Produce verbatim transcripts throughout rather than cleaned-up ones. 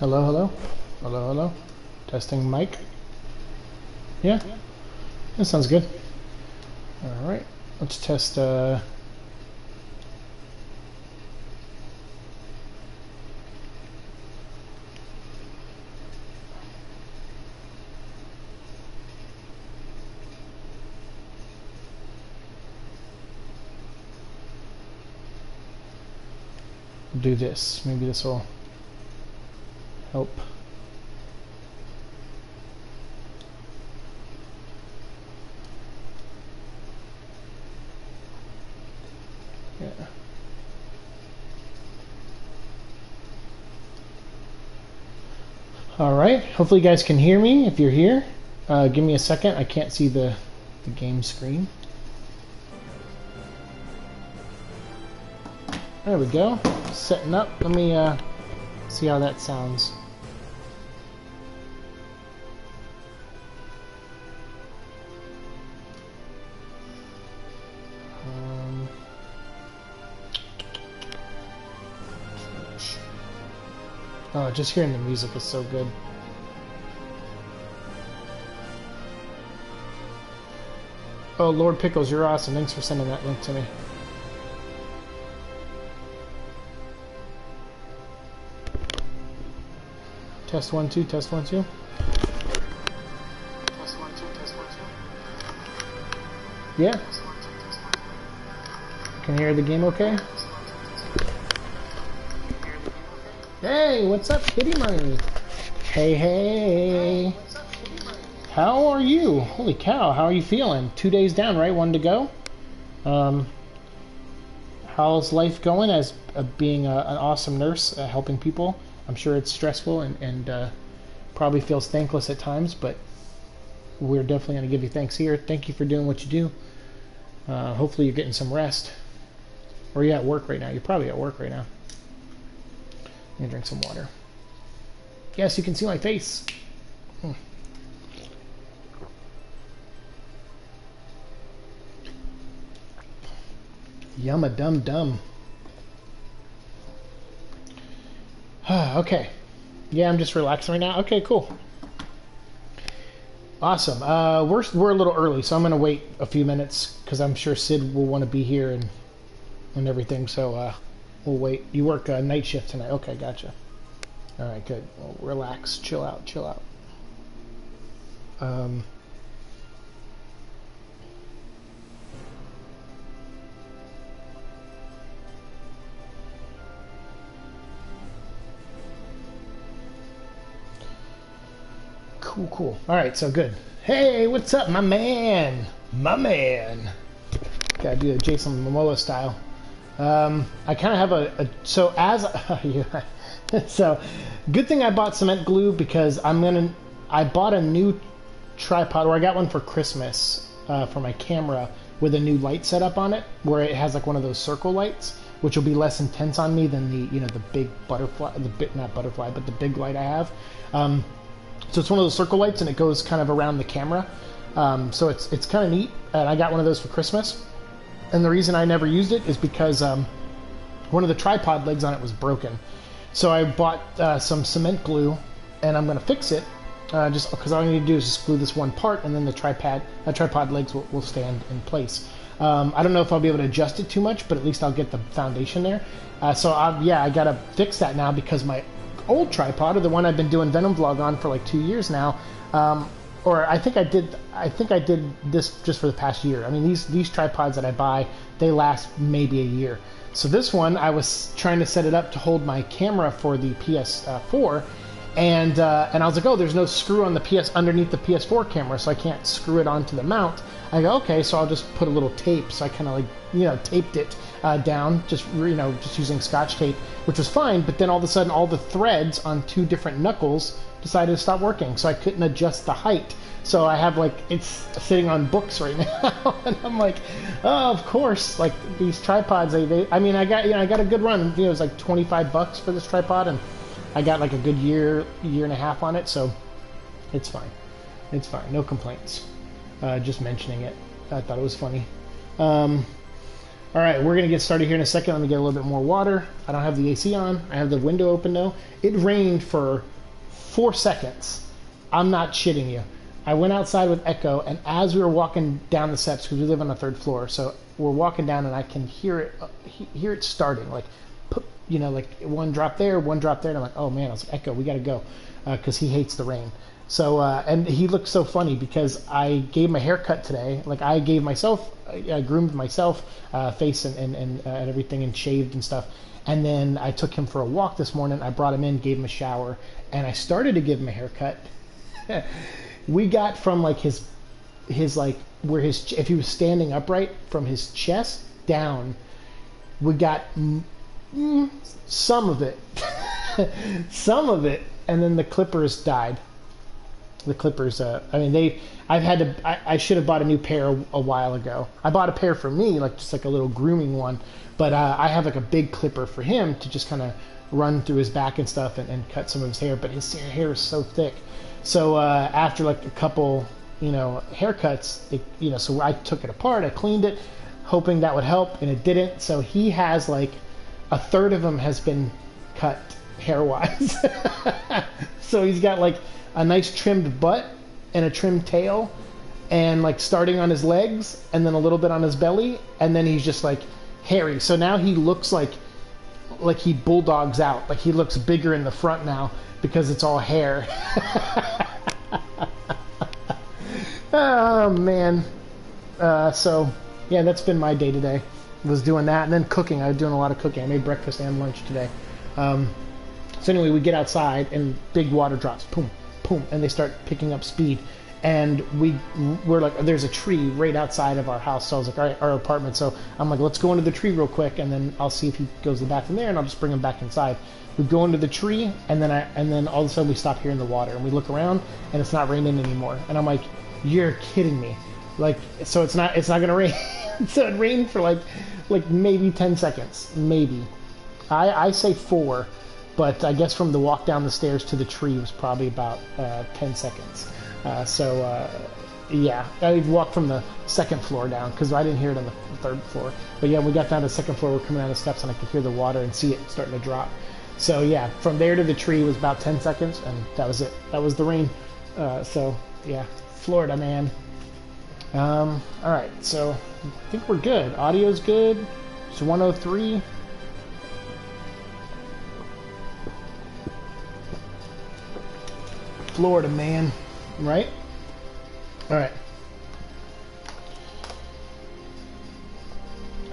Hello, hello, hello, hello. Testing mic. Yeah, that sounds good. All right, let's test. Uh, do this. Maybe this will help. Yeah. All right. Hopefully you guys can hear me. If you're here, uh, give me a second. I can't see the the game screen. There we go. Setting up. Let me uh, see how that sounds. Um, oh, just hearing the music is so good. Oh, Lord Pickles, you're awesome. Thanks for sending that link to me. Test one, two, test one, two. Test one, two, test one, two. Yeah. Can you hear the game okay? Hey, what's up, Kitty Money? Hey, hey. How are you? Holy cow, how are you feeling? Two days down, right? One to go? Um, how's life going as uh, being a, an awesome nurse, uh, helping people? I'm sure it's stressful and, and uh, probably feels thankless at times, but we're definitely going to give you thanks here. Thank you for doing what you do. Uh, hopefully you're getting some rest. Or are you at work right now? You're probably at work right now. I'm going to drink some water. Yes, you can see my face. Hmm. Yum-a-dum-dum. Okay. Yeah, I'm just relaxing right now. Okay, cool. Awesome. Uh, we're, we're a little early, so I'm going to wait a few minutes because I'm sure Sid will want to be here and, and everything, so uh, we'll wait. You work uh, night shift tonight. Okay, gotcha. All right, good. Well, relax. Chill out. Chill out. Um... Cool, cool. All right, so good. Hey, what's up, my man? My man. Gotta do a Jason Momoa style. Um, I kind of have a, a so as yeah. So good thing I bought cement glue because I'm gonna. I bought a new tripod, or I got one for Christmas uh, for my camera with a new light setup on it, where it has like one of those circle lights, which will be less intense on me than the you know the big butterfly, the bit not butterfly, but the big light I have. Um, So it's one of those circle lights, and it goes kind of around the camera. Um, so it's it's kind of neat, and I got one of those for Christmas. And the reason I never used it is because um, one of the tripod legs on it was broken. So I bought uh, some cement glue, and I'm going to fix it, uh, just because all I need to do is just glue this one part, and then the tripod uh, tripod legs will, will stand in place. Um, I don't know if I'll be able to adjust it too much, but at least I'll get the foundation there. Uh, so I've, yeah, I got to fix that now because my old tripod, or the one I've been doing Venom Vlog on for like two years now, um, or I think I did. I think I did this just for the past year. I mean, these these tripods that I buy, they last maybe a year. So this one, I was trying to set it up to hold my camera for the P S four, and uh, and I was like, oh, there's no screw on the P S underneath the P S four camera, so I can't screw it onto the mount. I go, okay, so I'll just put a little tape. So I kind of like you know taped it uh, down, just you know just using Scotch tape, which was fine. But then all of a sudden, all the threads on two different knuckles decided to stop working, so I couldn't adjust the height. So I have like it's sitting on books right now, and I'm like, oh, of course, like these tripods. They, they I mean, I got you know I got a good run. You know, it was like twenty-five bucks for this tripod, and I got like a good year, year and a half on it, so it's fine. It's fine. No complaints. Uh, just mentioning it. I thought it was funny. Um, All right, we're going to get started here in a second. Let me get a little bit more water. I don't have the A C on. I have the window open though. It rained for four seconds. I'm not shitting you. I went outside with Echo, and as we were walking down the steps, because we live on the third floor, so we're walking down, and I can hear it, hear it starting, like, you know, like one drop there, one drop there, and I'm like, oh man, I was like, Echo, we got to go, because uh, he hates the rain. So, uh, and he looked so funny because I gave him a haircut today. Like, I gave myself, I groomed myself, uh, face and, and, and, uh, and everything, and shaved and stuff. And then I took him for a walk this morning. I brought him in, gave him a shower, and I started to give him a haircut. We got from, like, his, his, like, where his, if he was standing upright, from his chest down, we got mm, some of it. Some of it. And then the clippers died. The clippers, uh, I mean, they, I've had to, I, I should have bought a new pair a, a while ago. I bought a pair for me, like, just like a little grooming one. But uh, I have, like, a big clipper for him to just kind of run through his back and stuff and, and cut some of his hair. But his hair is so thick. So uh, after, like, a couple, you know, haircuts, it, you know, so I took it apart, I cleaned it, hoping that would help, and it didn't. So he has, like, a third of him has been cut hair-wise. So he's got, like, a nice trimmed butt and a trimmed tail, and, like, starting on his legs, and then a little bit on his belly, and then he's just, like, hairy. So now he looks like, like he bulldogs out. Like, he looks bigger in the front now, because it's all hair. Oh, man. Uh, so, yeah, that's been my day today. Was doing that, and then cooking. I was doing a lot of cooking. I made breakfast and lunch today. Um, so anyway, we get outside, and big water drops. Boom, boom, and they start picking up speed. And we, we're like, there's a tree right outside of our house. So I was like, all right, our apartment. So I'm like, let's go into the tree real quick, and then I'll see if he goes to the bathroom there, and I'll just bring him back inside. We go into the tree, and then I, and then all of a sudden we stop hearing the water, and we look around, and it's not raining anymore. And I'm like, "You're kidding me!" Like, so it's not, it's not gonna rain. So it rained for like, like maybe ten seconds, maybe. I I say four, but I guess from the walk down the stairs to the tree was probably about uh, ten seconds. Uh, so uh, yeah, I walked from the second floor down because I didn't hear it on the third floor. But yeah, we got down to the second floor. We're coming down the steps, and I could hear the water and see it starting to drop. So yeah, from there to the tree was about ten seconds, and that was it. That was the rain. Uh, so yeah, Florida, man. Um, all right, so I think we're good. Audio's good. It's one oh three. Florida, man. Right? All right.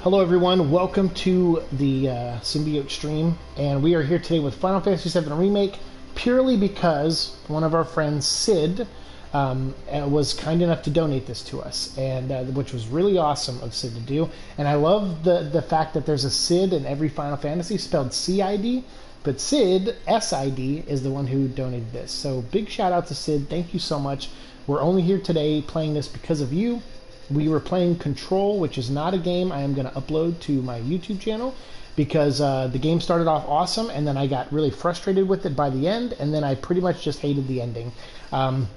Hello everyone, welcome to the uh, Symbiote stream, and we are here today with Final Fantasy seven Remake purely because one of our friends, Sid, um, was kind enough to donate this to us, and uh, which was really awesome of Sid to do. And I love the, the fact that there's a Sid in every Final Fantasy, spelled C I D, but Sid, S I D, is the one who donated this. So big shout out to Sid, thank you so much. We're only here today playing this because of you. We were playing Control, which is not a game I am going to upload to my YouTube channel because uh, the game started off awesome, and then I got really frustrated with it by the end, and then I pretty much just hated the ending. Um,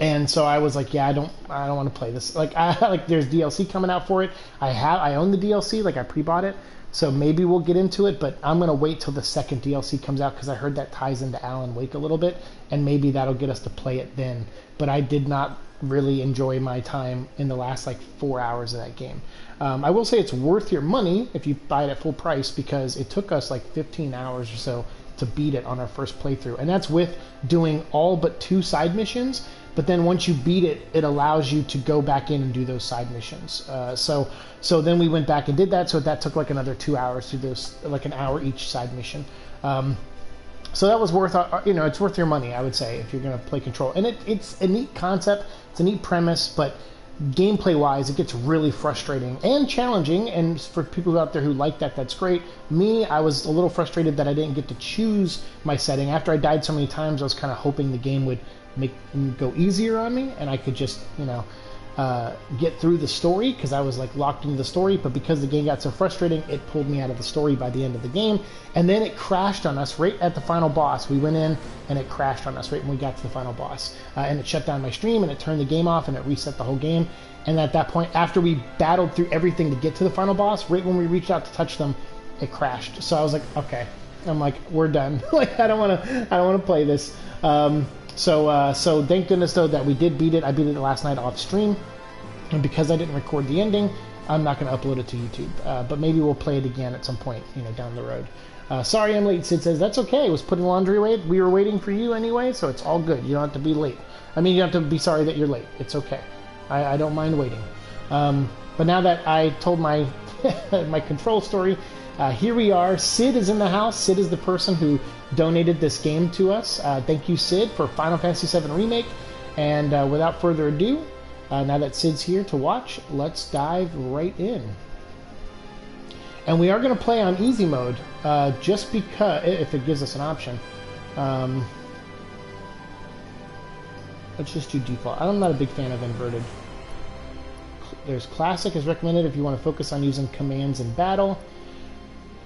and so I was like, yeah, I don't, I don't want to play this. Like, I, like there's D L C coming out for it. I have, I own the D L C, like I pre-bought it, so maybe we'll get into it. But I'm going to wait till the second D L C comes out because I heard that ties into Alan Wake a little bit, and maybe that'll get us to play it then. But I did not really enjoy my time in the last like four hours of that game. Um, I will say it's worth your money if you buy it at full price because it took us like fifteen hours or so to beat it on our first playthrough. And that's with doing all but two side missions. But then once you beat it, it allows you to go back in and do those side missions. Uh, so so then we went back and did that. So that took like another two hours to do those, like an hour each side mission. Um, So that was worth, you know, it's worth your money, I would say, if you're going to play Control. And it, it's a neat concept, it's a neat premise, but gameplay-wise, it gets really frustrating and challenging. And for people out there who like that, that's great. Me, I was a little frustrated that I didn't get to choose my setting. After I died so many times, I was kind of hoping the game would make go easier on me, and I could just, you know, uh, get through the story, because I was like locked into the story, but because the game got so frustrating, it pulled me out of the story by the end of the game. And then it crashed on us right at the final boss. We went in and it crashed on us right when we got to the final boss, uh, and it shut down my stream and it turned the game off and it reset the whole game. And at that point, after we battled through everything to get to the final boss, right when we reached out to touch them, it crashed. So I was like, okay, I'm like, we're done. Like, I don't want to, I don't want to play this. Um, so, uh, so thank goodness though that we did beat it. I beat it last night off stream, and because I didn't record the ending, I'm not going to upload it to YouTube. Uh, but maybe we'll play it again at some point, you know, down the road. Uh, sorry I'm late, Sid says. That's okay. I was putting laundry away. We were waiting for you anyway, so it's all good. You don't have to be late. I mean, you don't have to be sorry that you're late. It's okay. I, I don't mind waiting. Um, but now that I told my my Control story, uh, here we are. Sid is in the house. Sid is the person who donated this game to us. Uh, thank you, Sid, for Final Fantasy seven Remake. And uh, without further ado, uh, now that Sid's here to watch, let's dive right in. And we are going to play on easy mode, uh, just because, if it gives us an option. Um, Let's just do default. I'm not a big fan of inverted. There's classic is recommended if you want to focus on using commands in battle.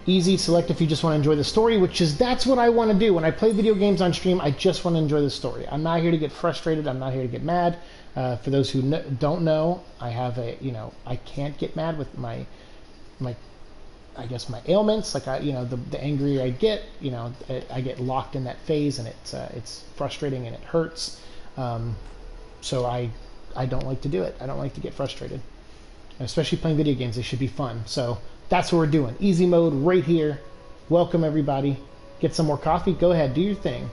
Easy, select if you just want to enjoy the story, which is, that's what I want to do. When I play video games on stream, I just want to enjoy the story. I'm not here to get frustrated. I'm not here to get mad. Uh, for those who no, don't know, I have a, you know, I can't get mad with my, my, I guess my ailments. Like I, you know, the, the angrier I get, you know, I, I get locked in that phase, and it's, uh, it's frustrating and it hurts. Um, so I, I don't like to do it. I don't like to get frustrated, especially playing video games. They should be fun. So that's what we're doing. Easy mode right here. Welcome everybody. Get some more coffee. Go ahead. Do your thing.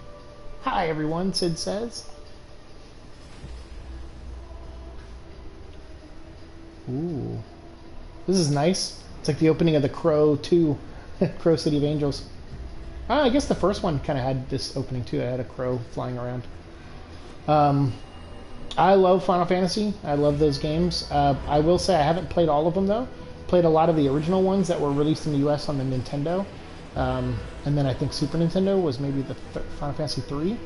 Hi everyone, Sid says. Ooh, this is nice. It's like the opening of The Crow two, Crow City of Angels. Ah, I guess the first one kind of had this opening too. It had a crow flying around. Um, I love Final Fantasy. I love those games. Uh, I will say I haven't played all of them though. Played a lot of the original ones that were released in the U S on the Nintendo, um, and then I think Super Nintendo was maybe the th Final Fantasy three.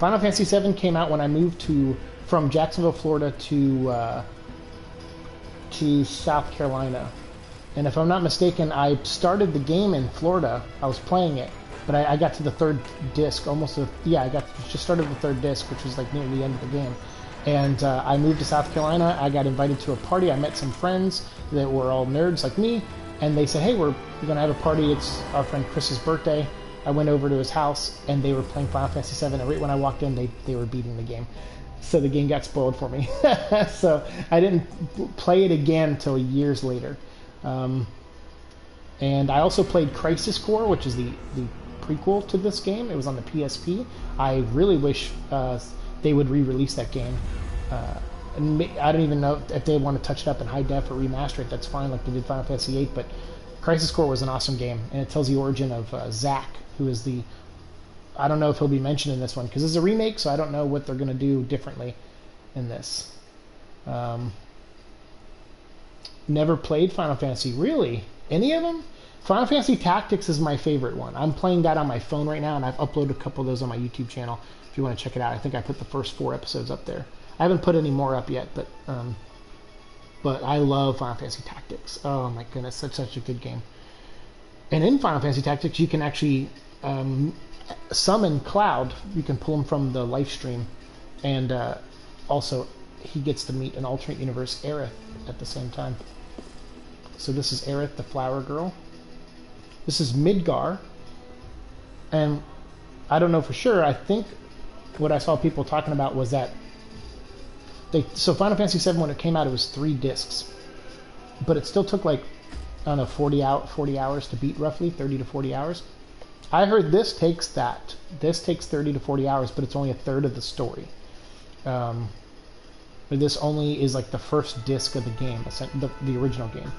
Final Fantasy seven came out when I moved to from Jacksonville, Florida to uh, to South Carolina, and if I'm not mistaken, I started the game in Florida. I was playing it. But I, I got to the third disc, almost, a, yeah, I got to, just started the third disc, which was like near the end of the game. And uh, I moved to South Carolina, I got invited to a party, I met some friends that were all nerds like me, and they said, hey, we're, we're going to have a party, it's our friend Chris's birthday. I went over to his house, and they were playing Final Fantasy seven, and right when I walked in, they, they were beating the game. So the game got spoiled for me. So I didn't play it again until years later. Um, and I also played Crisis Core, which is the... the prequel to this game. It was on the P S P. I really wish uh, they would re-release that game. Uh, I don't even know if they want to touch it up in high def or remaster it. That's fine, like they did Final Fantasy eight, but Crisis Core was an awesome game, and it tells the origin of uh, Zack, who is the... I don't know if he'll be mentioned in this one, because it's a remake, so I don't know what they're going to do differently in this. Um, never played Final Fantasy. Really? Any of them? Final Fantasy Tactics is my favorite one. I'm playing that on my phone right now, and I've uploaded a couple of those on my YouTube channel if you want to check it out. I think I put the first four episodes up there. I haven't put any more up yet, but um, but I love Final Fantasy Tactics. Oh my goodness, that's such a good game. And in Final Fantasy Tactics, you can actually um, summon Cloud. You can pull him from the live stream, and uh, also he gets to meet an alternate universe, Aerith, at the same time. So this is Aerith, the flower girl. This is Midgar, and I don't know for sure. I think what I saw people talking about was that they... So Final Fantasy seven, when it came out, it was three discs, but it still took like, I don't know, forty hours to beat, roughly thirty to forty hours. I heard this takes that. This takes thirty to forty hours, but it's only a third of the story. Um, but this only is like the first disc of the game, the, the original game.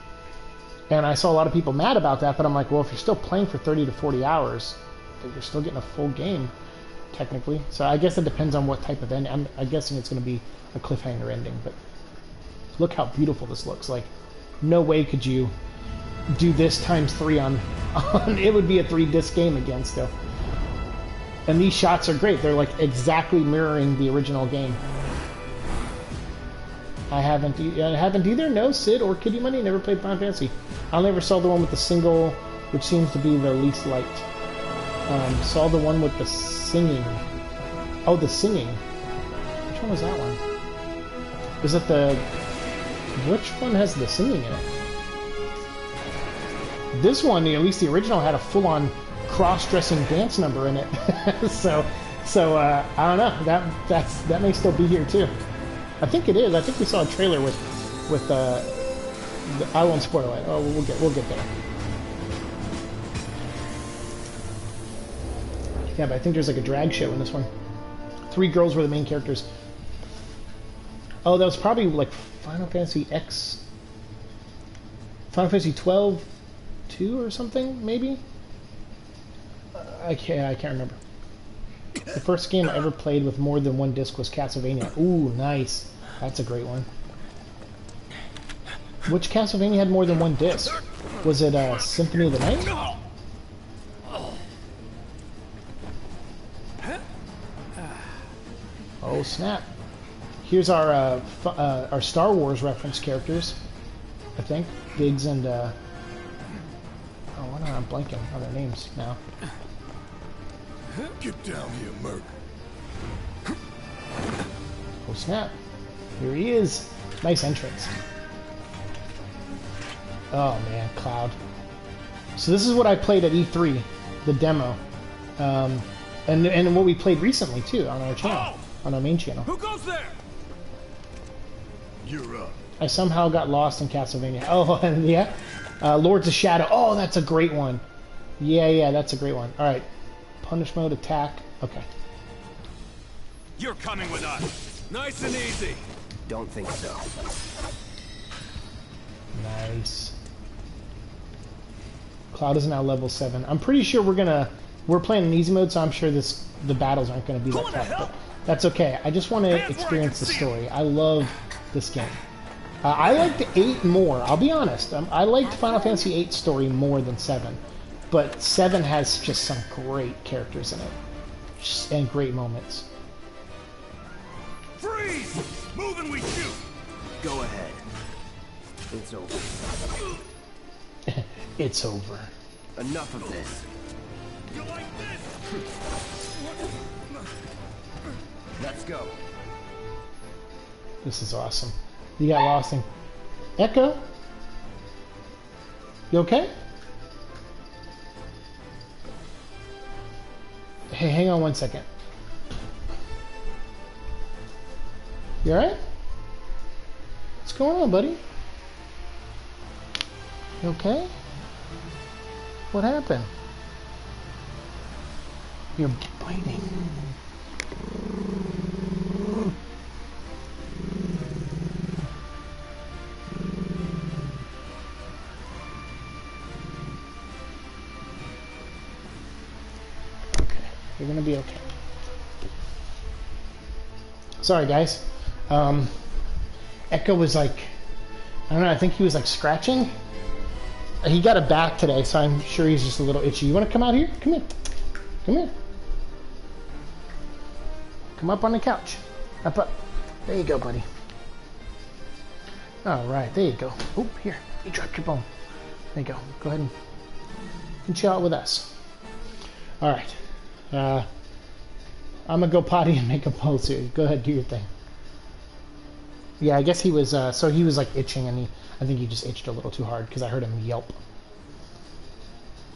And I saw a lot of people mad about that, but I'm like, well, if you're still playing for thirty to forty hours, you're still getting a full game, technically. So I guess it depends on what type of ending. I'm, I'm guessing it's going to be a cliffhanger ending, but look how beautiful this looks. Like, no way could you do this times three on... on it would be a three-disc game again still. And these shots are great. They're, like, exactly mirroring the original game. I haven't. E I haven't either. No, Sid or Kitty Money never played Final Fantasy. I only ever saw the one with the single, which seems to be the least liked. Um, saw the one with the singing. Oh, the singing. Which one was that one? Was it the? Which one has the singing in it? This one, at least the original, had a full-on cross-dressing dance number in it. so, so uh, I don't know. That that's that may still be here too. I think it is. I think we saw a trailer with, with. Uh, the, I won't spoil it. Oh, we'll get we'll get there. Yeah, but I think there's like a drag show in this one. Three girls were the main characters. Oh, that was probably like Final Fantasy X, Final Fantasy twelve, two or something maybe. I can't. I can't remember. The first game I ever played with more than one disc was Castlevania. Ooh, nice. That's a great one. Which Castlevania had more than one disc? Was it uh, Symphony of the Night? Oh, snap. Here's our uh, f uh, our Star Wars reference characters, I think. Biggs and... Uh... Oh, why am I blanking on their names now? Get down here, Merc. Oh, snap. Here he is. Nice entrance. Oh, man, Cloud. So this is what I played at E three, the demo. Um, and, and what we played recently, too, on our channel. Oh! On our main channel. Who goes there? You're up. I somehow got lost in Castlevania. Oh, and yeah. Uh, Lords of Shadow. Oh, that's a great one. Yeah, yeah, that's a great one. All right. Punish mode, attack. Okay. You're coming with us. Nice and easy. Don't think so. Nice. Cloud is now level seven. I'm pretty sure we're gonna we're playing in easy mode, so I'm sure this the battles aren't gonna be that tough. But that's okay. I just want to experience the story. I love this game. Uh, I liked eight more. I'll be honest. Um, I liked Final Fantasy eight story more than seven. But seven has just some great characters in it, just, and great moments. Freeze! Move and we shoot! Go ahead. It's over. It's over. Enough of this. You like this? Let's go. This is awesome. You got lost in Echo. You okay? Hey, hang on one second. You alright? What's going on, buddy? You okay? What happened? You're biting. You're gonna be okay. Sorry, guys. Um, Echo was like, I don't know. I think he was like scratching. He got a back today, so I'm sure he's just a little itchy. You want to come out here? Come here. Come here. Come up on the couch. Up, up. There you go, buddy. All right, there you go. Oop, here. You dropped your bone. There you go. Go ahead and, and chill out with us. All right. Uh, I'm gonna go potty and make a pulse here. Go ahead, do your thing. Yeah, I guess he was, uh, so he was like itching and he, I think he just itched a little too hard because I heard him yelp.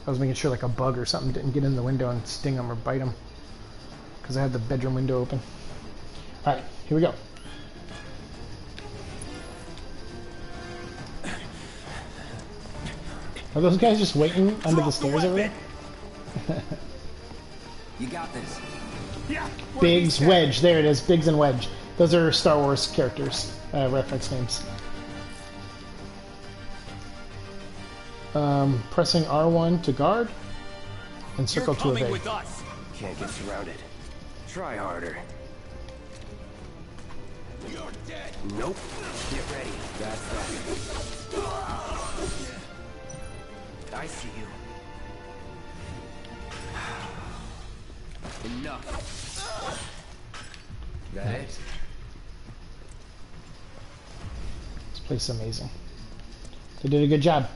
I was making sure like a bug or something didn't get in the window and sting him or bite him because I had the bedroom window open. Alright, here we go. Are those guys just waiting under the stairs over there? You got this. Yeah. Biggs, Wedge. There it is. Biggs and Wedge. Those are Star Wars characters, uh, reference names. Um, pressing R one to guard, and circle to evade. With us. Can't get surrounded. Try harder. You're dead. Nope. Get ready. That's right. I see you. Enough. That it? place is amazing. They did a good job.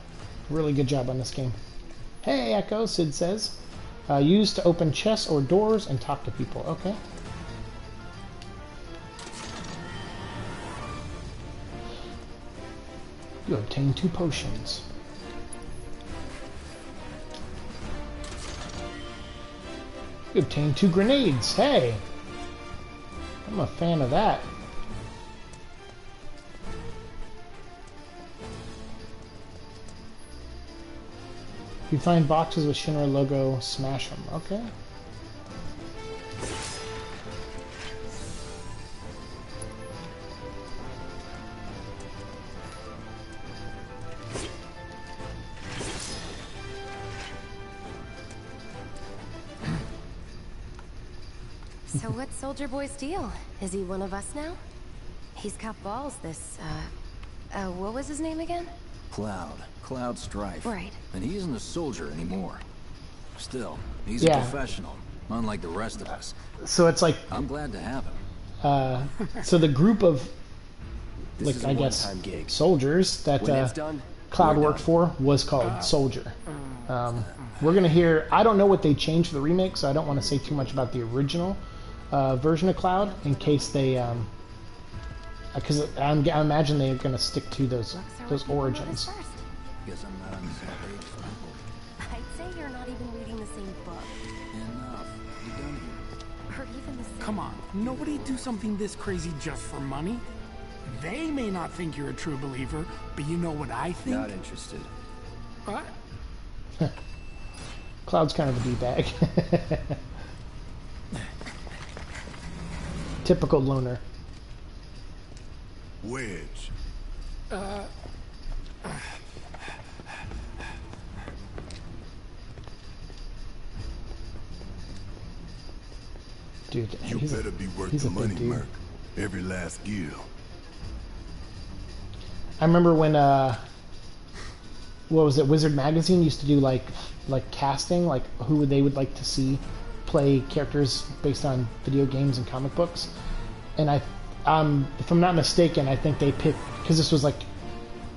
Really good job on this game. Hey, Echo, Sid says. Uh, used to open chests or doors and talk to people. Okay. You obtain two potions. You obtain two grenades. Hey! I'm a fan of that. If you find boxes with Shinra logo, smash them. Okay. So what's Soldier Boy's deal? Is he one of us now? He's got balls, this, uh, uh, what was his name again? Cloud. Cloud Strife. Right. And he isn't a soldier anymore. Still, he's yeah. a professional, unlike the rest of us. So it's like... I'm glad to have him. Uh, so the group of, like, I guess, gig. soldiers that uh, done, Cloud worked done. for was called uh, Soldier. Um, we're going to hear... I don't know what they changed for the remake, so I don't want to say too much about the original Uh, version of Cloud, in case they, um, because I imagine they're going to stick to those those origins. Guess I'm not exactly example. I'd say you're not even reading the same book. Enough. You don't even. Or even the same. Come on, nobody do something this crazy just for money. They may not think you're a true believer, but you know what I think. Not interested. What? Cloud's kind of a d-bag. Typical loner. Wedge. Uh, uh, dude, you he's better a, be worth the money, Merc. Every last gill. I remember when uh, what was it? Wizard Magazine used to do like like casting, like who they would like to see play characters based on video games and comic books, and I, um, if I'm not mistaken, I think they picked, because this was like,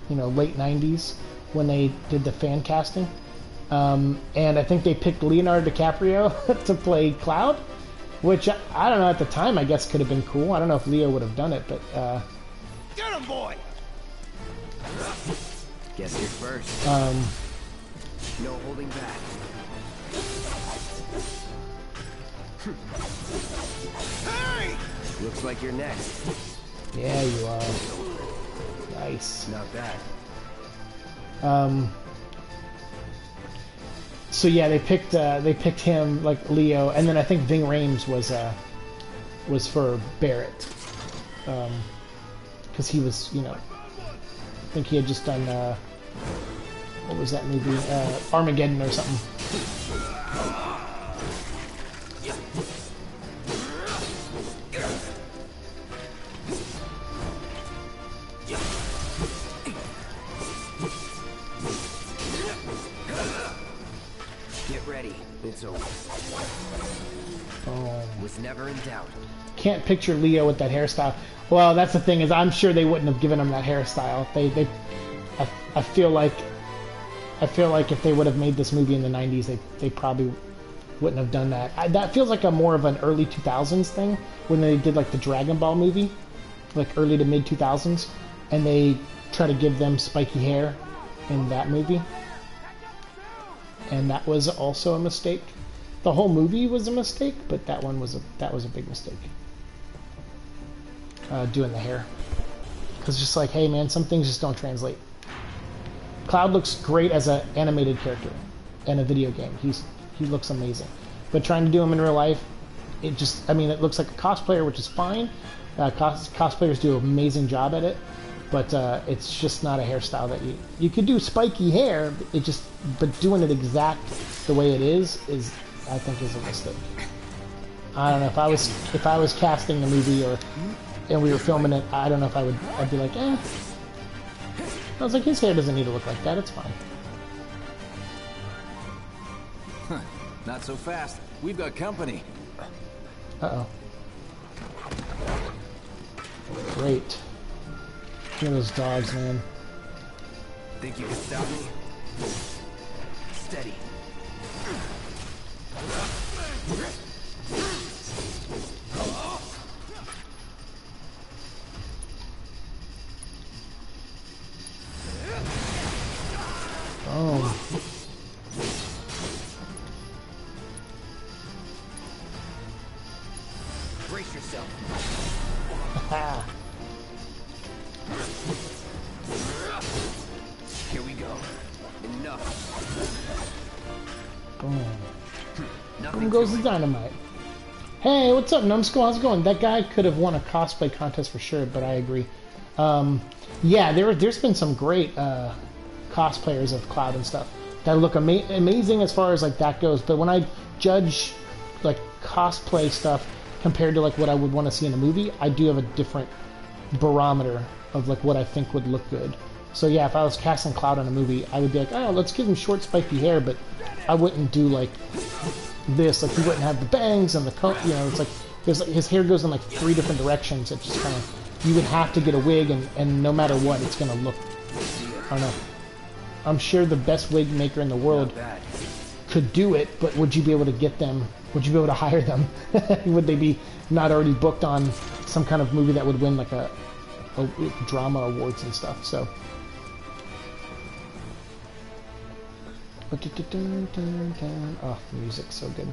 you know, late nineties when they did the fan casting, um, and I think they picked Leonardo DiCaprio to play Cloud, which I, I don't know, at the time I guess could have been cool. I don't know if Leo would have done it, but uh, get him, boy. Guess you're first. Um, no holding back. Hey! Looks like you're next. Yeah, you are. Nice. Not bad. Um. So yeah, they picked uh, they picked him, like Leo, and then I think Ving Rhames was uh was for Barrett, um, because he was, you know, I think he had just done uh what was that movie, uh, Armageddon or something. Never in doubt. Can't picture Leo with that hairstyle. Well, that's the thing, is I'm sure they wouldn't have given him that hairstyle. They, they, I, I feel like, I feel like if they would have made this movie in the nineties, they, they probably wouldn't have done that. I, that feels like a more of an early two thousands thing, when they did like the Dragon Ball movie, like early to mid two thousands, and they try to give them spiky hair in that movie, and that was also a mistake. The whole movie was a mistake, but that one was a that was a big mistake. Uh, doing the hair, because just like, hey man, some things just don't translate. Cloud looks great as an animated character in a video game. He's he looks amazing, but trying to do him in real life, it just I mean it looks like a cosplayer, which is fine. Uh, cos cosplayers do an amazing job at it, but uh, it's just not a hairstyle that you you could do spiky hair. It just but doing it exact the way it is is. I think is a mistake. I don't know if I was if I was casting the movie or and we were filming it. I don't know if I would. I'd be like, eh. I was like, his hair doesn't need to look like that. It's fine. Huh. Not so fast. We've got company. Uh oh. Great. Get those dogs, man. Think you can stop me? Steady. Oh. Brace yourself. Aha. Here we go. Enough. Boom. Here goes the dynamite. Hey, what's up, Numskull? How's it going? That guy could have won a cosplay contest for sure, but I agree. Um, yeah, there, there's been some great uh, cosplayers of Cloud and stuff that look ama amazing as far as like that goes. But when I judge like cosplay stuff compared to like what I would want to see in a movie, I do have a different barometer of like what I think would look good. So yeah, if I was casting Cloud on a movie, I would be like, oh, let's give him short spiky hair, but I wouldn't do like this. Like he wouldn't have the bangs and the coat. You know, it's like there's like, his hair goes in like three different directions. It just kind of, you would have to get a wig, and and no matter what, it's gonna look. I don't know. I'm sure the best wig maker in the world could do it, but would you be able to get them? Would you be able to hire them? Would they be not already booked on some kind of movie that would win like a, a drama awards and stuff? So. Oh, the music's so good.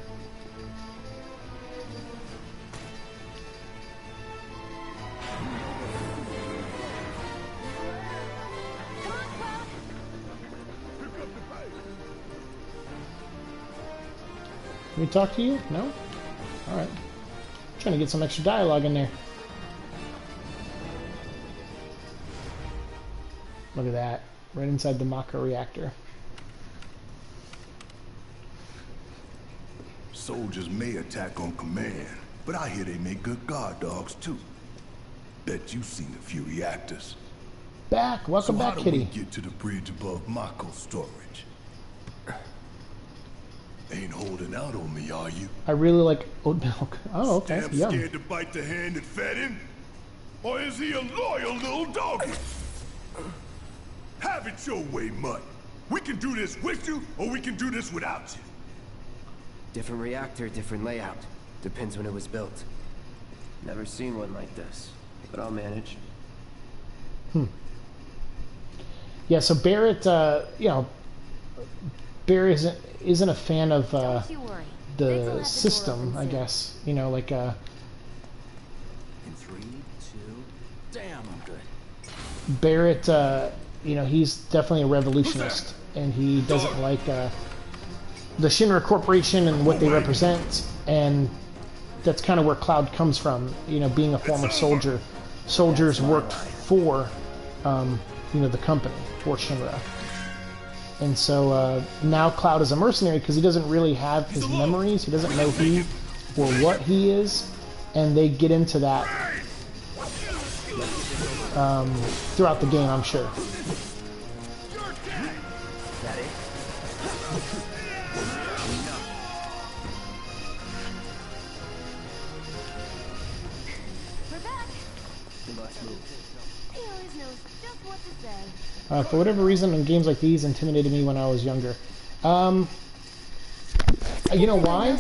Can we talk to you? No? Alright. Trying to get some extra dialogue in there. Look at that. Right inside the Mako reactor. Soldiers may attack on command, but I hear they make good guard dogs too. Bet you've seen a few reactors. Back! Welcome so back, Kitty. How do we get to the bridge above Mako storage? Ain't holding out on me, are you? I really like oat milk. Oh, okay. Stamp yum. Scared to bite the hand that fed him? Or is he a loyal little doggy? Have it your way, mutt. We can do this with you, or we can do this without you. Different reactor, different layout. Depends when it was built. Never seen one like this, but I'll manage. Hmm. Yeah, so Barrett, uh, you know, Barry isn't, isn't a fan of uh, the system, I guess. You know, like... Uh, In three, two, damn, I'm good. Barrett, uh, you know, he's definitely a revolutionist, and he doesn't like uh, the Shinra Corporation and what they represent, and that's kind of where Cloud comes from, you know, being a former soldier. Soldiers worked for, um, you know, the company, for Shinra. And so uh, now Cloud is a mercenary because he doesn't really have his memories. He doesn't know who or what he is. And they get into that um, throughout the game, I'm sure. Uh, for whatever reason, in games like these, intimidated me when I was younger. Um, you know why?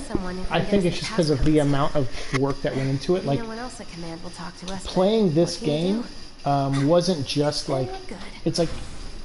I think it's just because of the amount of work that went into it. Like, playing this game um, wasn't just like it's like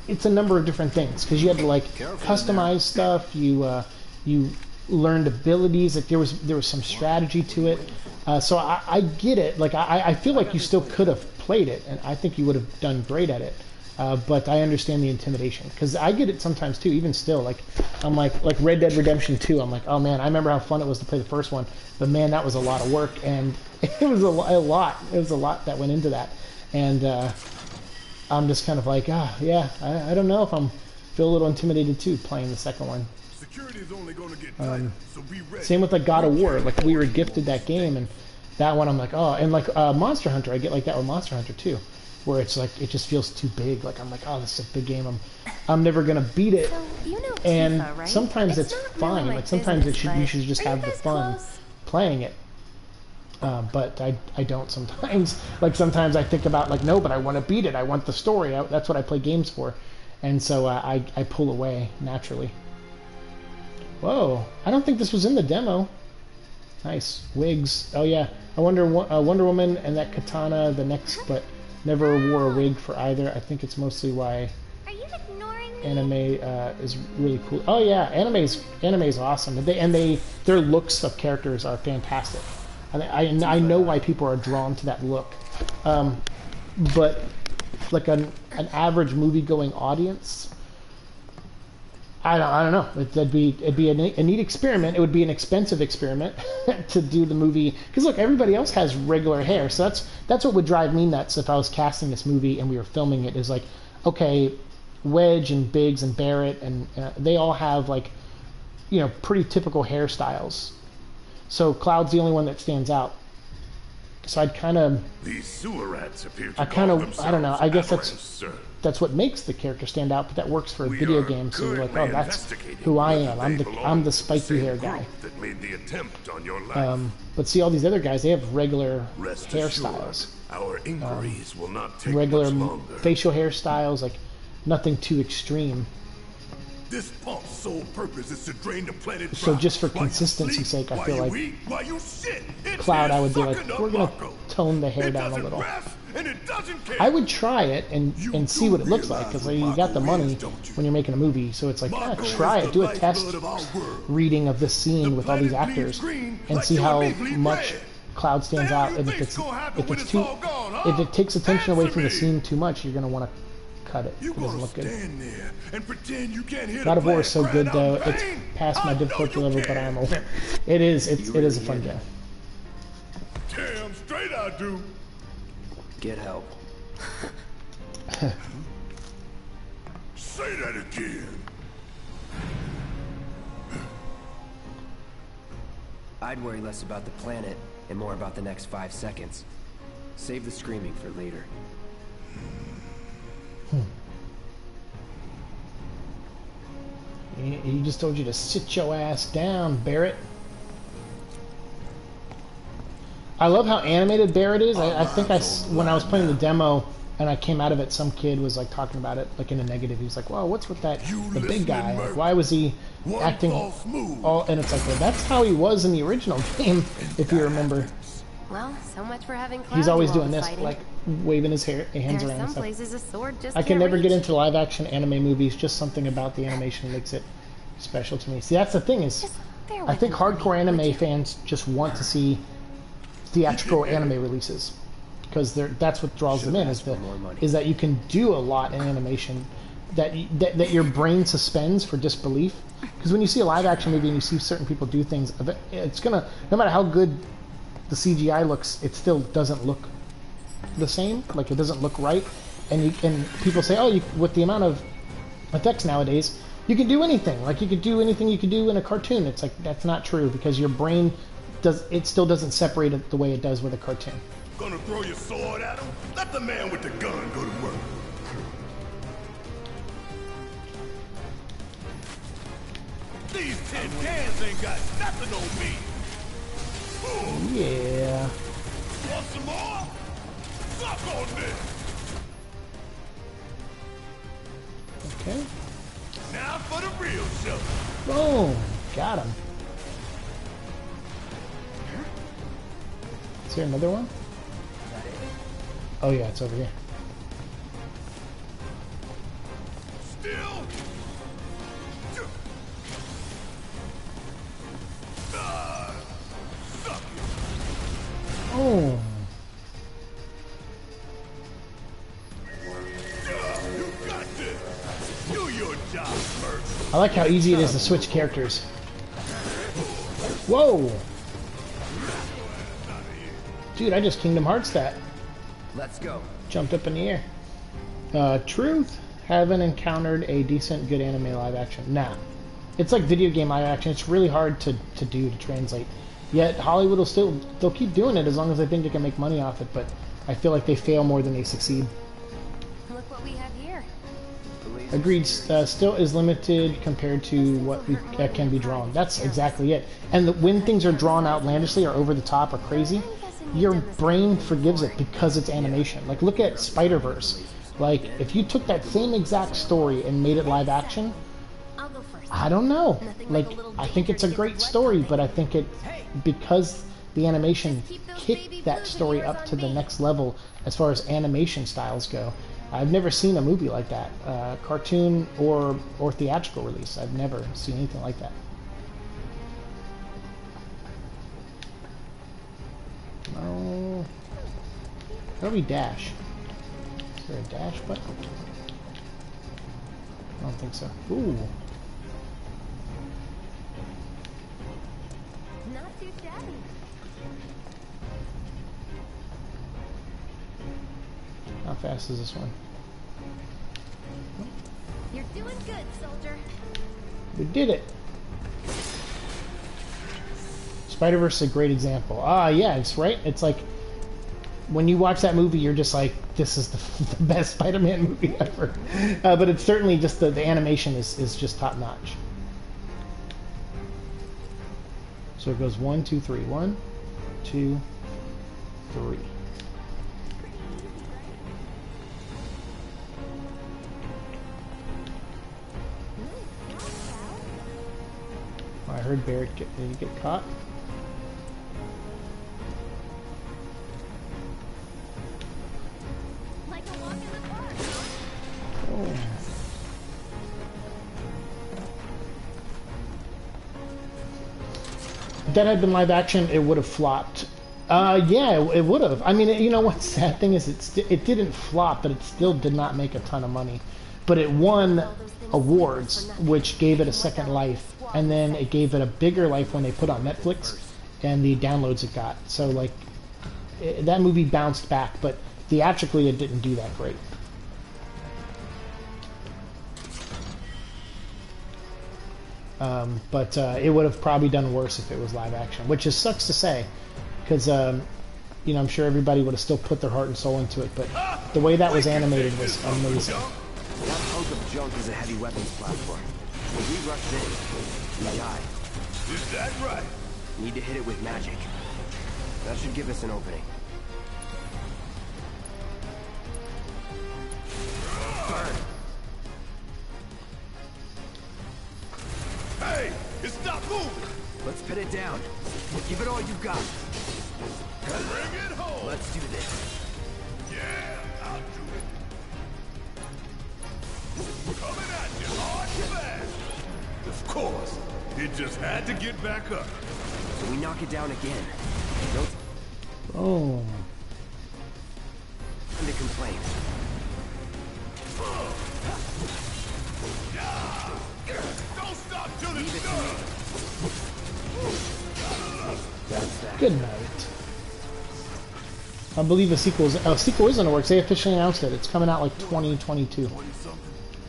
it's a number of different things because you had to like customize stuff. You uh, you learned abilities. Like there was there was some strategy to it. Uh, so I, I get it. Like I, I feel like you still could have played it, and I think you would have done great at it. Uh, but I understand the intimidation because I get it sometimes too. Even still, like I'm like like Red Dead Redemption two. I'm like, oh man, I remember how fun it was to play the first one, but man, that was a lot of work, and it was a, a lot. It was a lot that went into that, and uh, I'm just kind of like, ah, oh, yeah, I, I don't know if I'm feel a little intimidated too playing the second one. Security's only gonna get tight, um, so be ready. Same with like God of War. Like we were gifted that game, and that one I'm like, oh, and like uh, Monster Hunter, I get like that with Monster Hunter too. Where it's like it just feels too big. Like I'm like, oh, this is a big game. I'm, I'm never gonna beat it. So you know and FIFA, right? Sometimes it's, it's fine. Really like sometimes it should, you should just have the fun close? Playing it. Uh, but I, I don't sometimes. Like, sometimes I think about, like, no, but I want to beat it. I want the story. I, that's what I play games for. And so uh, I, I pull away naturally. Whoa. I don't think this was in the demo. Nice. Wigs. Oh, yeah. I wonder, uh, Wonder Woman and that katana, the next, but never wore a wig for either. I think it's mostly why anime uh, is really cool. Oh, yeah. Anime's, anime's awesome. And, they, and they their looks of characters are fantastic. I, I, I know why people are drawn to that look, um, but like an, an average movie-going audience, I don't, I don't know. It, that'd be it'd be a, ne a neat experiment. It would be an expensive experiment to do the movie, because look, everybody else has regular hair, so that's that's what would drive me nuts if I was casting this movie and we were filming it. Is like, okay, Wedge and Biggs and Barrett and uh, they all have like, you know, pretty typical hairstyles. So Cloud's the only one that stands out. So I'd kind of... These sewer rats appear to I kind of... I don't know. I guess that's sir. that's what makes the character stand out, but that works for a we video game. So you're like, oh, that's who I am. I'm the I'm the spiky hair guy. That made the attempt on your life. Um, but see, all these other guys, they have regular Rest hairstyles. Assured, our inquiries um, will not take regular much facial hairstyles, like nothing too extreme. This pump's sole purpose is to drain the planet. So just for consistency's sake, I feel like Cloud, I would be like, we're gonna tone the hair down a little. I would try it and and see what it looks like, because you got the money when you're making a movie, so it's like, yeah, try it, do a test reading of this scene with all these actors and see how much Cloud stands out. And if it's if it's too if it takes attention away from the scene too much, you're gonna want to cut it. It doesn't look good. God of War is so good though. It's past my difficulty level, but I'm over. It is. It's, it is a fun game. Damn straight I do. Get help. Say that again. I'd worry less about the planet and more about the next five seconds. Save the screaming for later. Hmm. He just told you to sit your ass down, Barrett. I love how animated Barrett is. I, I think I, when I was playing the demo and I came out of it, some kid was like talking about it, like in a negative. He was like, "Wow, what's with that the big guy? Like, why was he acting all?" And it's like, well, that's how he was in the original game, if you remember. Well, so much for having Cloud. He's always doing this, fighting. like waving his hair, hands There's around. Some places a sword just I can never reach. get into live-action anime movies. Just something about the animation makes it special to me. See, that's the thing is, I think hardcore me, anime fans just want to see theatrical anime releases, because that's what draws Should them in. Is that is that you can do a lot in animation that that, that your brain suspends for disbelief. Because when you see a live-action movie and you see certain people do things, it's gonna no matter how good the C G I looks, it still doesn't look the same. Like, it doesn't look right. And you, and people say, oh, you, with the amount of effects nowadays, you can do anything. Like, you could do anything you could do in a cartoon. It's like, that's not true, because your brain does it still doesn't separate it the way it does with a cartoon. Gonna throw your sword at him? Let the man with the gun go to work. These tin cans ain't got nothing on me. Yeah. Want some more? Suck on this. Okay. Now for the real show. Boom. Got him. Is there another one? Oh yeah, it's over here. Still. Uh. Oh. I like how easy it is to switch characters. Whoa. Dude, I just Kingdom Hearts that. Let's go. Jumped up in the air. Uh, truth. Haven't encountered a decent good anime live action. Nah. It's like video game live action. It's really hard to, to do, to translate. Yet Hollywood will still, they'll keep doing it as long as they think they can make money off it, but I feel like they fail more than they succeed. Look what we have here. Believe agreed uh, still is limited compared to what we, uh, can be drawn. That's exactly it. And the, when things are drawn outlandishly or over the top or crazy, your brain forgives it because it's animation. Like, look at Spider-Verse. Like, if you took that same exact story and made it live action, I don't know. Like, I think it's a great story, but I think it, because the animation kicked that story up to the next level as far as animation styles go. I've never seen a movie like that, uh, cartoon or or theatrical release. I've never seen anything like that. Oh, how do we dash? Is there a dash button? I don't think so. Ooh. Not too shabby. How fast is this one? You're doing good, soldier. We did it. Spider-Verse is a great example. Ah, yeah, it's right. It's like when you watch that movie, you're just like, this is the, the best Spider-Man movie ever. Uh, but it's certainly just the, the animation is, is just top notch. So it goes one, two, three. One, two, three. I heard Barrett get, did he get caught? Like a walk in the park. Oh. If that had been live action, it would have flopped. Uh, yeah, it, it would have. I mean, it, you know what? Sad thing is, it it didn't flop, but it still did not make a ton of money. But it won awards, which gave it a second life, and then it gave it a bigger life when they put on Netflix and the downloads it got. So, like, it, that movie bounced back, but theatrically it didn't do that great. Um, but uh, it would have probably done worse if it was live action, which is sucks to say, because um, you know, I'm sure everybody would have still put their heart and soul into it, but the way that was animated was amazing. That hunk of junk is a heavy weapons platform. When we rushed in, we died. Is that right? Need to hit it with magic. That should give us an opening. Burn. Hey! It's not moving! Let's pin it down. Give it all you got. Bring it home! Let's do this. Yeah, I'll do it. Coming at you hard fast. Of course. It just had to get back up. So we knock it down again. Nope. Oh. Time to complain. Don't stop till it's done. Good night. I believe a sequel is, oh, sequel is in the works. They officially announced it. It's coming out like twenty twenty-two.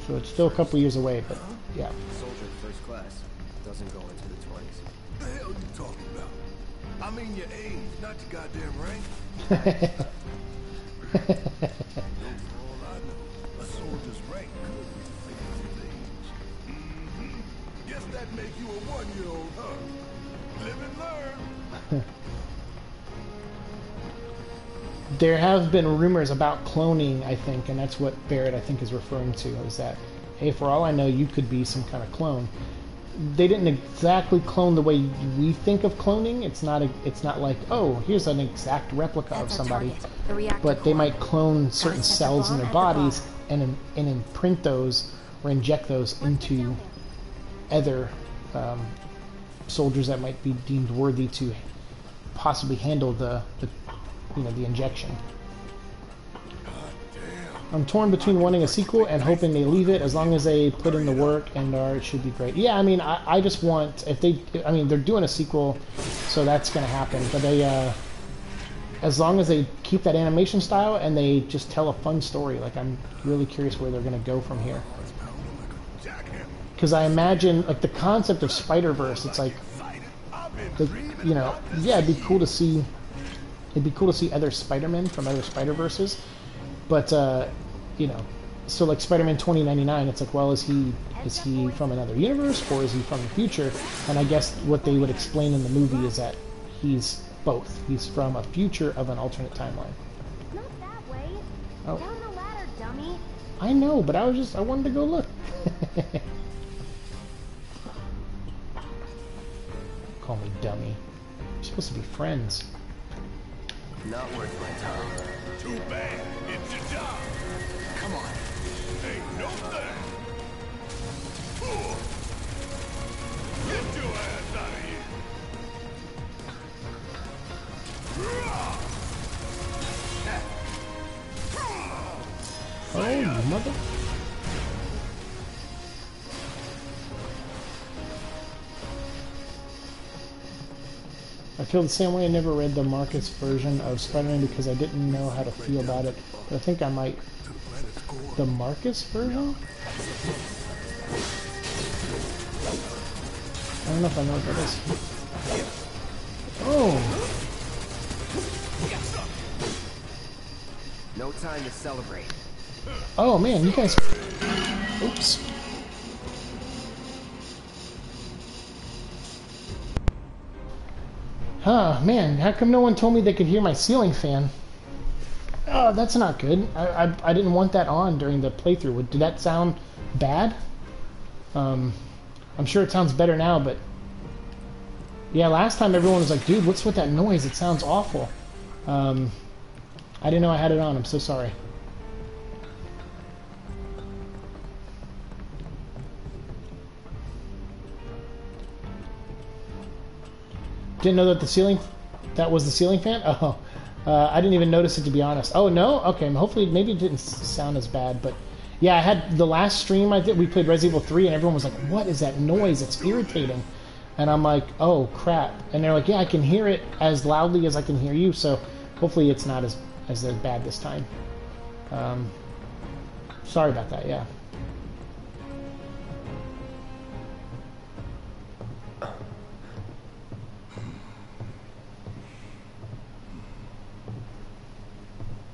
So it's still a couple years away, but yeah. Soldier first class doesn't go into the twenties. The hell you talking about? I mean your age, not your goddamn rank. A soldier's rank could be sixty age. Guess that makes you a one-year-old, huh? Live and learn. There have been rumors about cloning, I think, and that's what Barrett, I think, is referring to, is that, hey, for all I know, you could be some kind of clone. They didn't exactly clone the way we think of cloning. It's not a, it's not like, oh, here's an exact replica of somebody. But they might clone certain cells in their bodies and, and imprint those or inject those into other um, soldiers that might be deemed worthy to possibly handle the... the you know, the injection. I'm torn between wanting a sequel and hoping they leave it. As long as they put in the work and are, it should be great. Yeah, I mean, I, I just want, if they, I mean, they're doing a sequel, so that's going to happen. But they, uh, as long as they keep that animation style and they just tell a fun story, like, I'm really curious where they're going to go from here. Because I imagine, like, the concept of Spider-Verse, it's like, the, you know, yeah, it'd be cool to see. It'd be cool to see other Spider-Men from other Spider-Verses, but, uh, you know, so like Spider-Man twenty ninety-nine, it's like, well, is he is he from another universe or is he from the future? And I guess what they would explain in the movie is that he's both. He's from a future of an alternate timeline. Not that way. Oh. Down the ladder, dummy. I know, but I was just I wanted to go look. Call me dummy. We're supposed to be friends. Not worth my time. Too bad. It's your job. Come on. Ain't no thing. Fool. Get your ass out of here. Oh, you mother. I feel the same way. I never read the Marcus version of Spider-Man because I didn't know how to feel about it. But I think I might... The Marcus version? I don't know if I know what that is. Oh! No time to celebrate. Oh man, you guys... Oops. Huh, man, how come no one told me they could hear my ceiling fan? Oh, that's not good. I, I, I didn't want that on during the playthrough. Did that sound bad? Um, I'm sure it sounds better now, but... Yeah, last time everyone was like, dude, what's with that noise? It sounds awful. Um, I didn't know I had it on. I'm so sorry. Didn't know that the ceiling, that was the ceiling fan? Oh, uh, I didn't even notice it, to be honest. Oh, no? Okay, hopefully, maybe it didn't sound as bad, but... Yeah, I had the last stream I did, we played Resident Evil three, and everyone was like, what is that noise? It's irritating. And I'm like, oh, crap. And they're like, yeah, I can hear it as loudly as I can hear you, so hopefully it's not as, as bad this time. Um, sorry about that, yeah.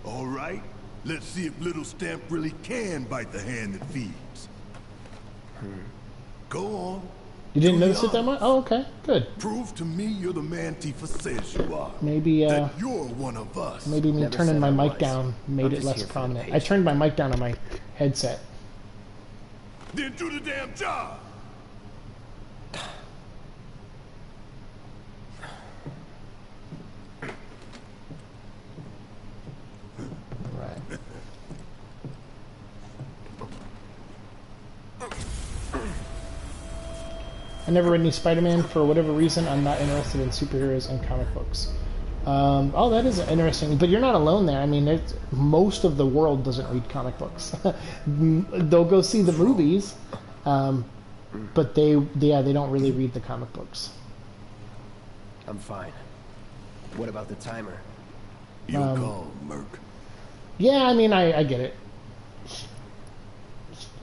All right, let's see if Little Stamp really can bite the hand that feeds. Hmm. Go on. You didn't notice it that much? Oh, okay, good. Prove to me you're the man Tifa says you are. Maybe, uh, that you're one of us. Maybe me turning my mic down made it less prominent. I turned my mic down on my headset. Then do the damn job! I never read any Spider-Man. For whatever reason, I'm not interested in superheroes and comic books. Um, oh, that is interesting. But you're not alone there. I mean, it's, most of the world doesn't read comic books. They'll go see the movies, um, but they, yeah, they don't really read the comic books. I'm fine. What about the timer? You um, call, Merc. Yeah, I mean, I, I get it.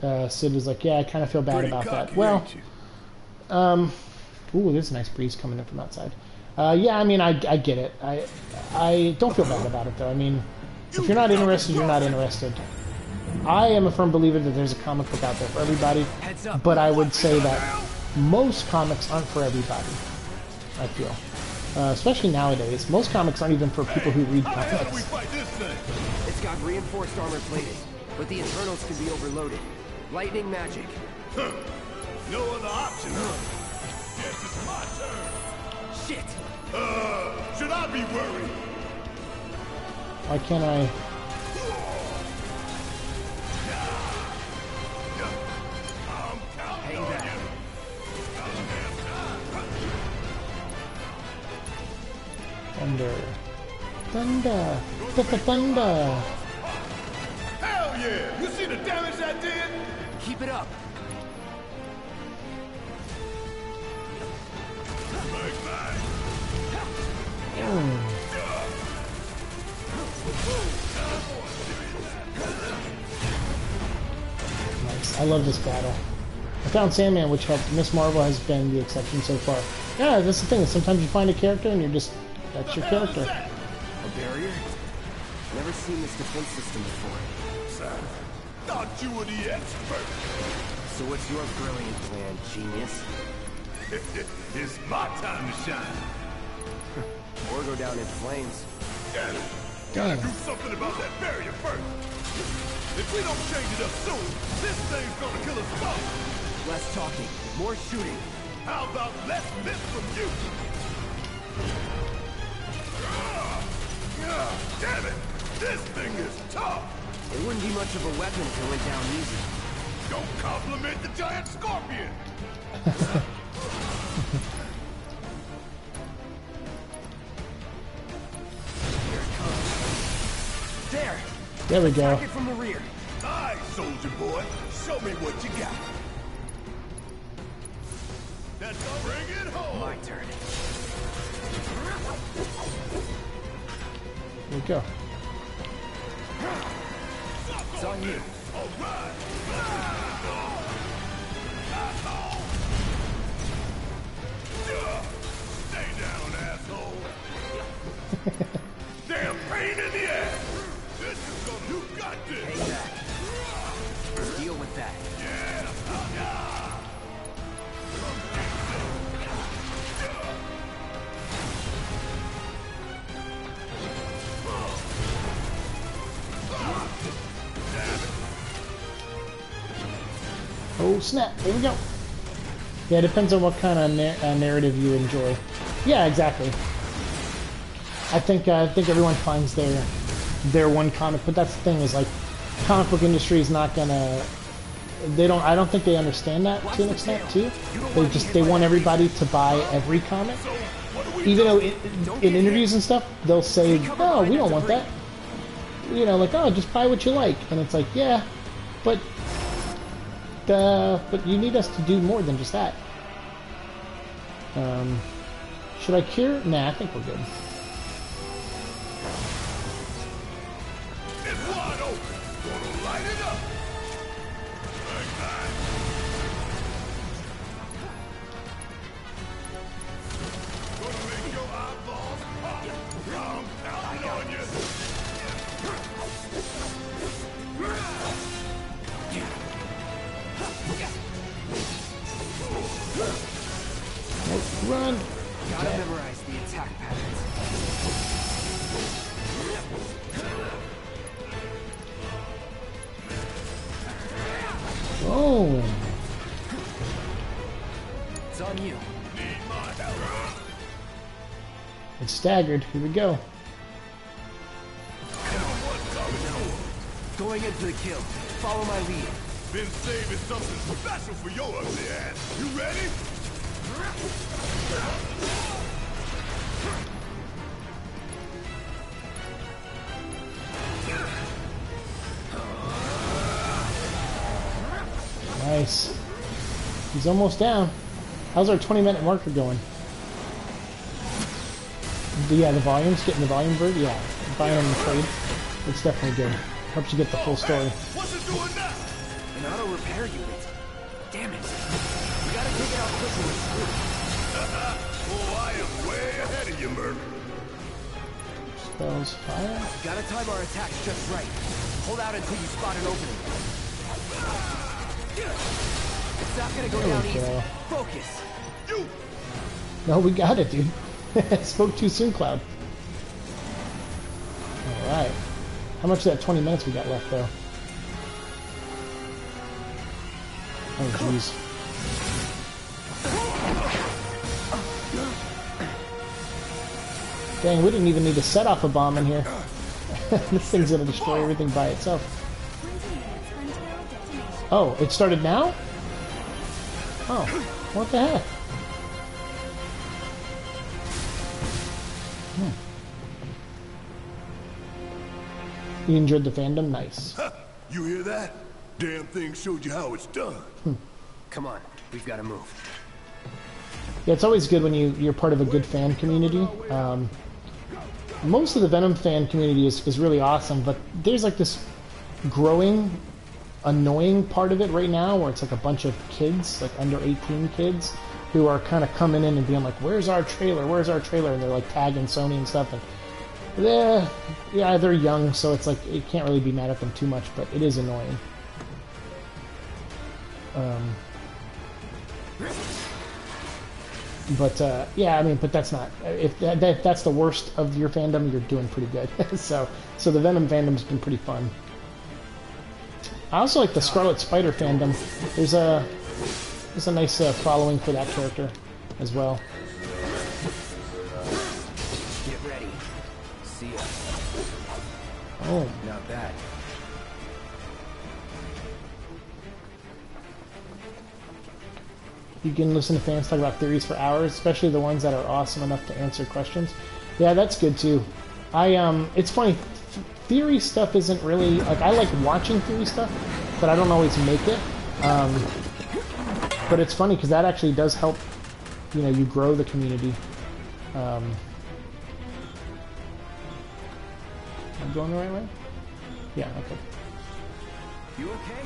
Uh, Sid was like, yeah, I kind of feel bad Pretty about cocky, that. Well... Um, ooh, there's a nice breeze coming in from outside. Uh, yeah, I mean, I, I get it. I I don't feel bad about it, though. I mean, if you're not interested, you're not interested. I am a firm believer that there's a comic book out there for everybody, but I would say that most comics aren't for everybody, I feel. Uh, especially nowadays. Most comics aren't even for people who read comics. It's got reinforced armor plating, but the internals can be overloaded. Lightning magic. No other option, huh? Guess it's my turn. Shit! Uh, should I be worried? Why can't I? I'm counting on you. Thunder. Thunder. Thunder. Thunder. Hell yeah! You see the damage I did? Keep it up. Nice. I love this battle. I found Sandman, which helped. Miss Marvel has been the exception so far. Yeah, that's the thing. Sometimes you find a character and you're just, that's your character. A barrier? Never seen this defense system before. Thought you were the expert. So what's your brilliant plan, genius? It's my time to shine. Or go down in flames. Damn it. Gotta do something about that barrier first. If we don't change it up soon, this thing's gonna kill us both. Less talking, more shooting. How about less miss from you? Damn it! This thing is tough! It wouldn't be much of a weapon if it went down easy. Don't compliment the giant scorpion! Here it comes. There! There we go. Attack it from the rear. Aye, soldier boy. Show me what you got. That's all. Bring it home. My turn. There we go. It's on you. All right. Stay down, asshole. Damn pain in the ass. This is gonna. You got this. Take that. Deal with that. Yeah. Oh, yeah. Oh snap, there we go. Yeah, it depends on what kind of na uh, narrative you enjoy. Yeah, exactly. I think uh, I think everyone finds their their one comic, but that's the thing is like comic book industry is not gonna they don't I don't think they understand that to an extent too. They just they want everybody to buy every comic. Even though it, in interviews and stuff, they'll say, "Oh, we don't want that." You know, like, "Oh, just buy what you like." And it's like, "Yeah, but Uh, but you need us to do more than just that." Um, should I cure? Nah, I think we're good. It's wide open. Gonna light it up. Like that. Gonna make your eyeballs pop. I'm counting on you. Let's run. Gotta Dead. memorize the attack patterns. Oh. It's on you. Need my help. It's staggered. Here we go. Going into the kill. Follow my lead. Been saving something special for your ugly ass. You ready? Nice. He's almost down. How's our twenty minute marker going? The, yeah, the volumes, getting the volume bird. Yeah, buying on the trade. It's definitely good. Helps you get the full story. What's it doing now? An auto repair unit. Damn it! We gotta take it out quickly. Oh, I am way ahead of you, Merc. Spells fire. Gotta time our attacks just right. Hold out until you spot an opening. It's not gonna go there down easy. Go. Focus. You. No, we got it, dude. Spoke too soon, Cloud. All right. How much of that twenty minutes we got left, though? Oh jeez. Dang, we didn't even need to set off a bomb in here. This thing's gonna destroy everything by itself. Oh, it started now? Oh, what the heck? Hmm. You enjoyed the fandom? Nice. You hear that? Damn thing showed you how it's done. Hmm. Come on, we've got to move. Yeah, it's always good when you, you're part of a good fan community. Um, most of the Venom fan community is, is really awesome, but there's like this growing, annoying part of it right now where it's like a bunch of kids, like under eighteen kids, who are kind of coming in and being like, "Where's our trailer? Where's our trailer?" And they're like tagging Sony and stuff. And yeah, yeah, they're young, so it's like you can't really be mad at them too much, but it is annoying. Um, but uh, yeah, I mean, but that's not if that, that, that's the worst of your fandom. You're doing pretty good. so so the Venom fandom's been pretty fun. I also like the Scarlet Spider fandom. There's a there's a nice uh, following for that character as well. Get ready. See ya. Oh, not bad. You can listen to fans talk about theories for hours, especially the ones that are awesome enough to answer questions. Yeah, that's good too. I um, it's funny, theory stuff isn't really like I like watching theory stuff, but I don't always make it. Um, but it's funny because that actually does help. You know, you grow the community. Um, I'm going the right way. Yeah. Okay. You okay?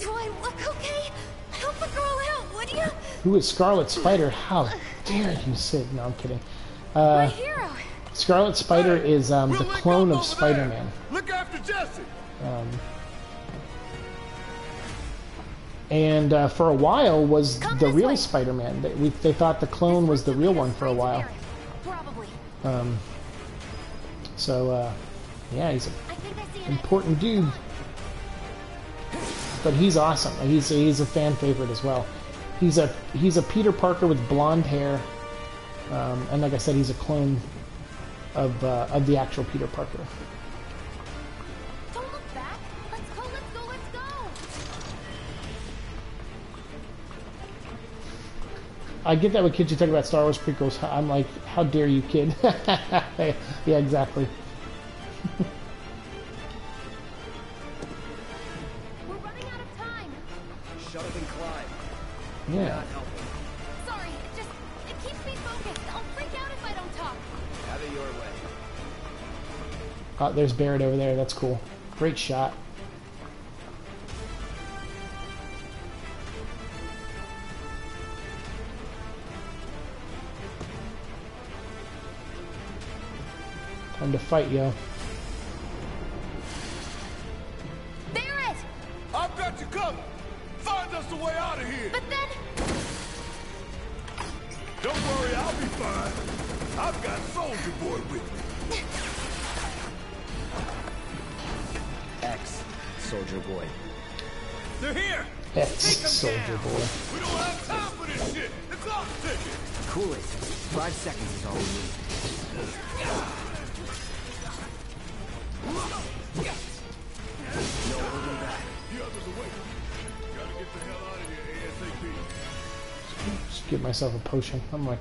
Do I look okay? Help the girl out, would you? Who is Scarlet Spider? How dare you say? No, I'm kidding. Uh, My hero. Scarlet Spider hey, is um, the clone of Spider-Man. Look after Jesse. Um, and uh, for a while was Come the real Spider-Man. They, we, they thought the clone was the real one for a while. Probably. Um. So, uh, yeah, he's an important dude. But he's awesome. He's he's a fan favorite as well. He's a he's a Peter Parker with blonde hair, um, and like I said, he's a clone of uh, of the actual Peter Parker. Don't look back. Let's go. Let's go. Let's go. I get that with kids who talk about Star Wars prequels. I'm like, how dare you, kid? Yeah, exactly. Yeah. Sorry, it just it keeps me focused. I'll freak out if I don't talk. Out of your way. Oh, there's Barrett over there. That's cool. Great shot. Time to fight, yo. Barrett! I've got you covered. Find us a way out of here. But then don't worry, I'll be fine. I've got Soldier Boy with me. X Soldier Boy. They're here. X Soldier Boy. We don't have time for this shit. The clock's ticking. Cool it. Five seconds is all we need. No holding back. The others are waiting. Get the hell out of here, A S A P. Just get myself a potion. I'm like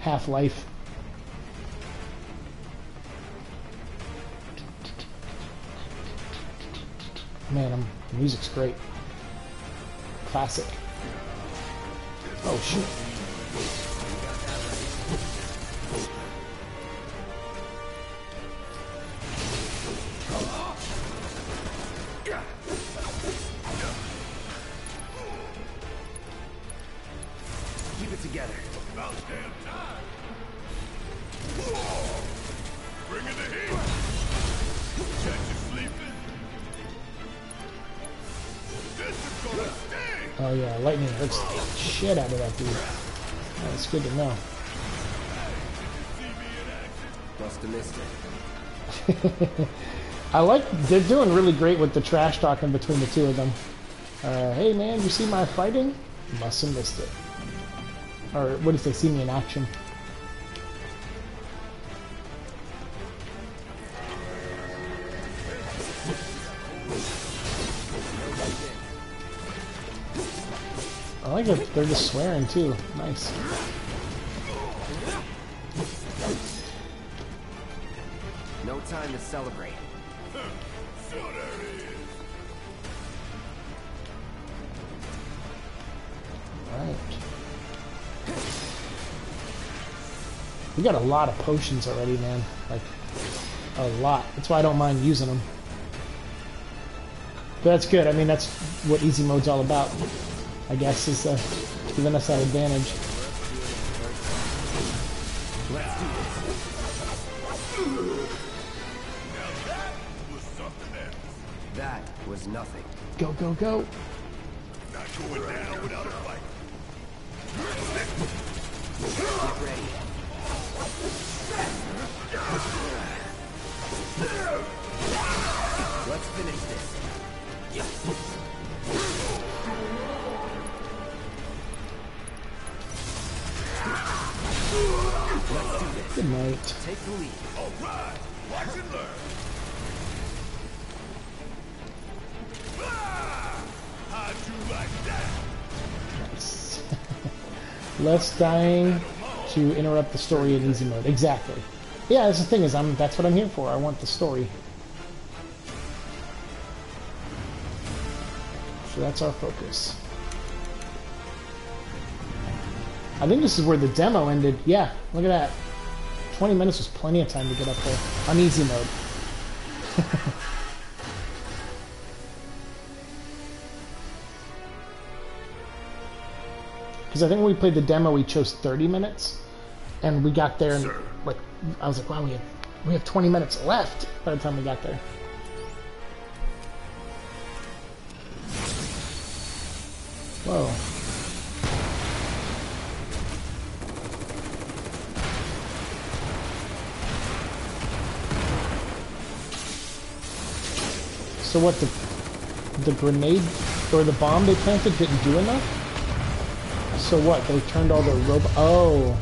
half life. Man, I'm, the music's great. Classic. Oh shoot. Together. About damn time. Whoa. Bring in the heat. Check you sleeping. This is gonna sting. Oh yeah, lightning hurts the shit out of that dude. That's good to know. Hey, must have missed it. I like they're doing really great with the trash talking between the two of them. Uh, hey man, you see my fighting? Must have missed it. Or what if they see me in action? I like that they're just swearing too. Nice. No time to celebrate. Sure there is. All right. We got a lot of potions already, man. Like, a lot. That's why I don't mind using them. But that's good. I mean, that's what easy mode's all about, I guess, is uh, giving us that advantage. Let's do this. Now that was something else. That was nothing. Go, go, go. Not going down without a fight. Get ready. Let's finish this. Let's do this. Good night. Take the lead. All right. Watch and learn. How'd you like that? Nice. Less dying to interrupt the story in easy mode. Exactly. Yeah, that's the thing is, I'm that's what I'm here for. I want the story. So that's our focus. I think this is where the demo ended. Yeah, look at that. twenty minutes was plenty of time to get up there on easy mode. Because I think when we played the demo, we chose thirty minutes, and we got there, and like I was like, wow, we have we have twenty minutes left by the time we got there. Whoa. So what, the the grenade or the bomb they planted didn't do enough? So what? They turned all their robo- Oh!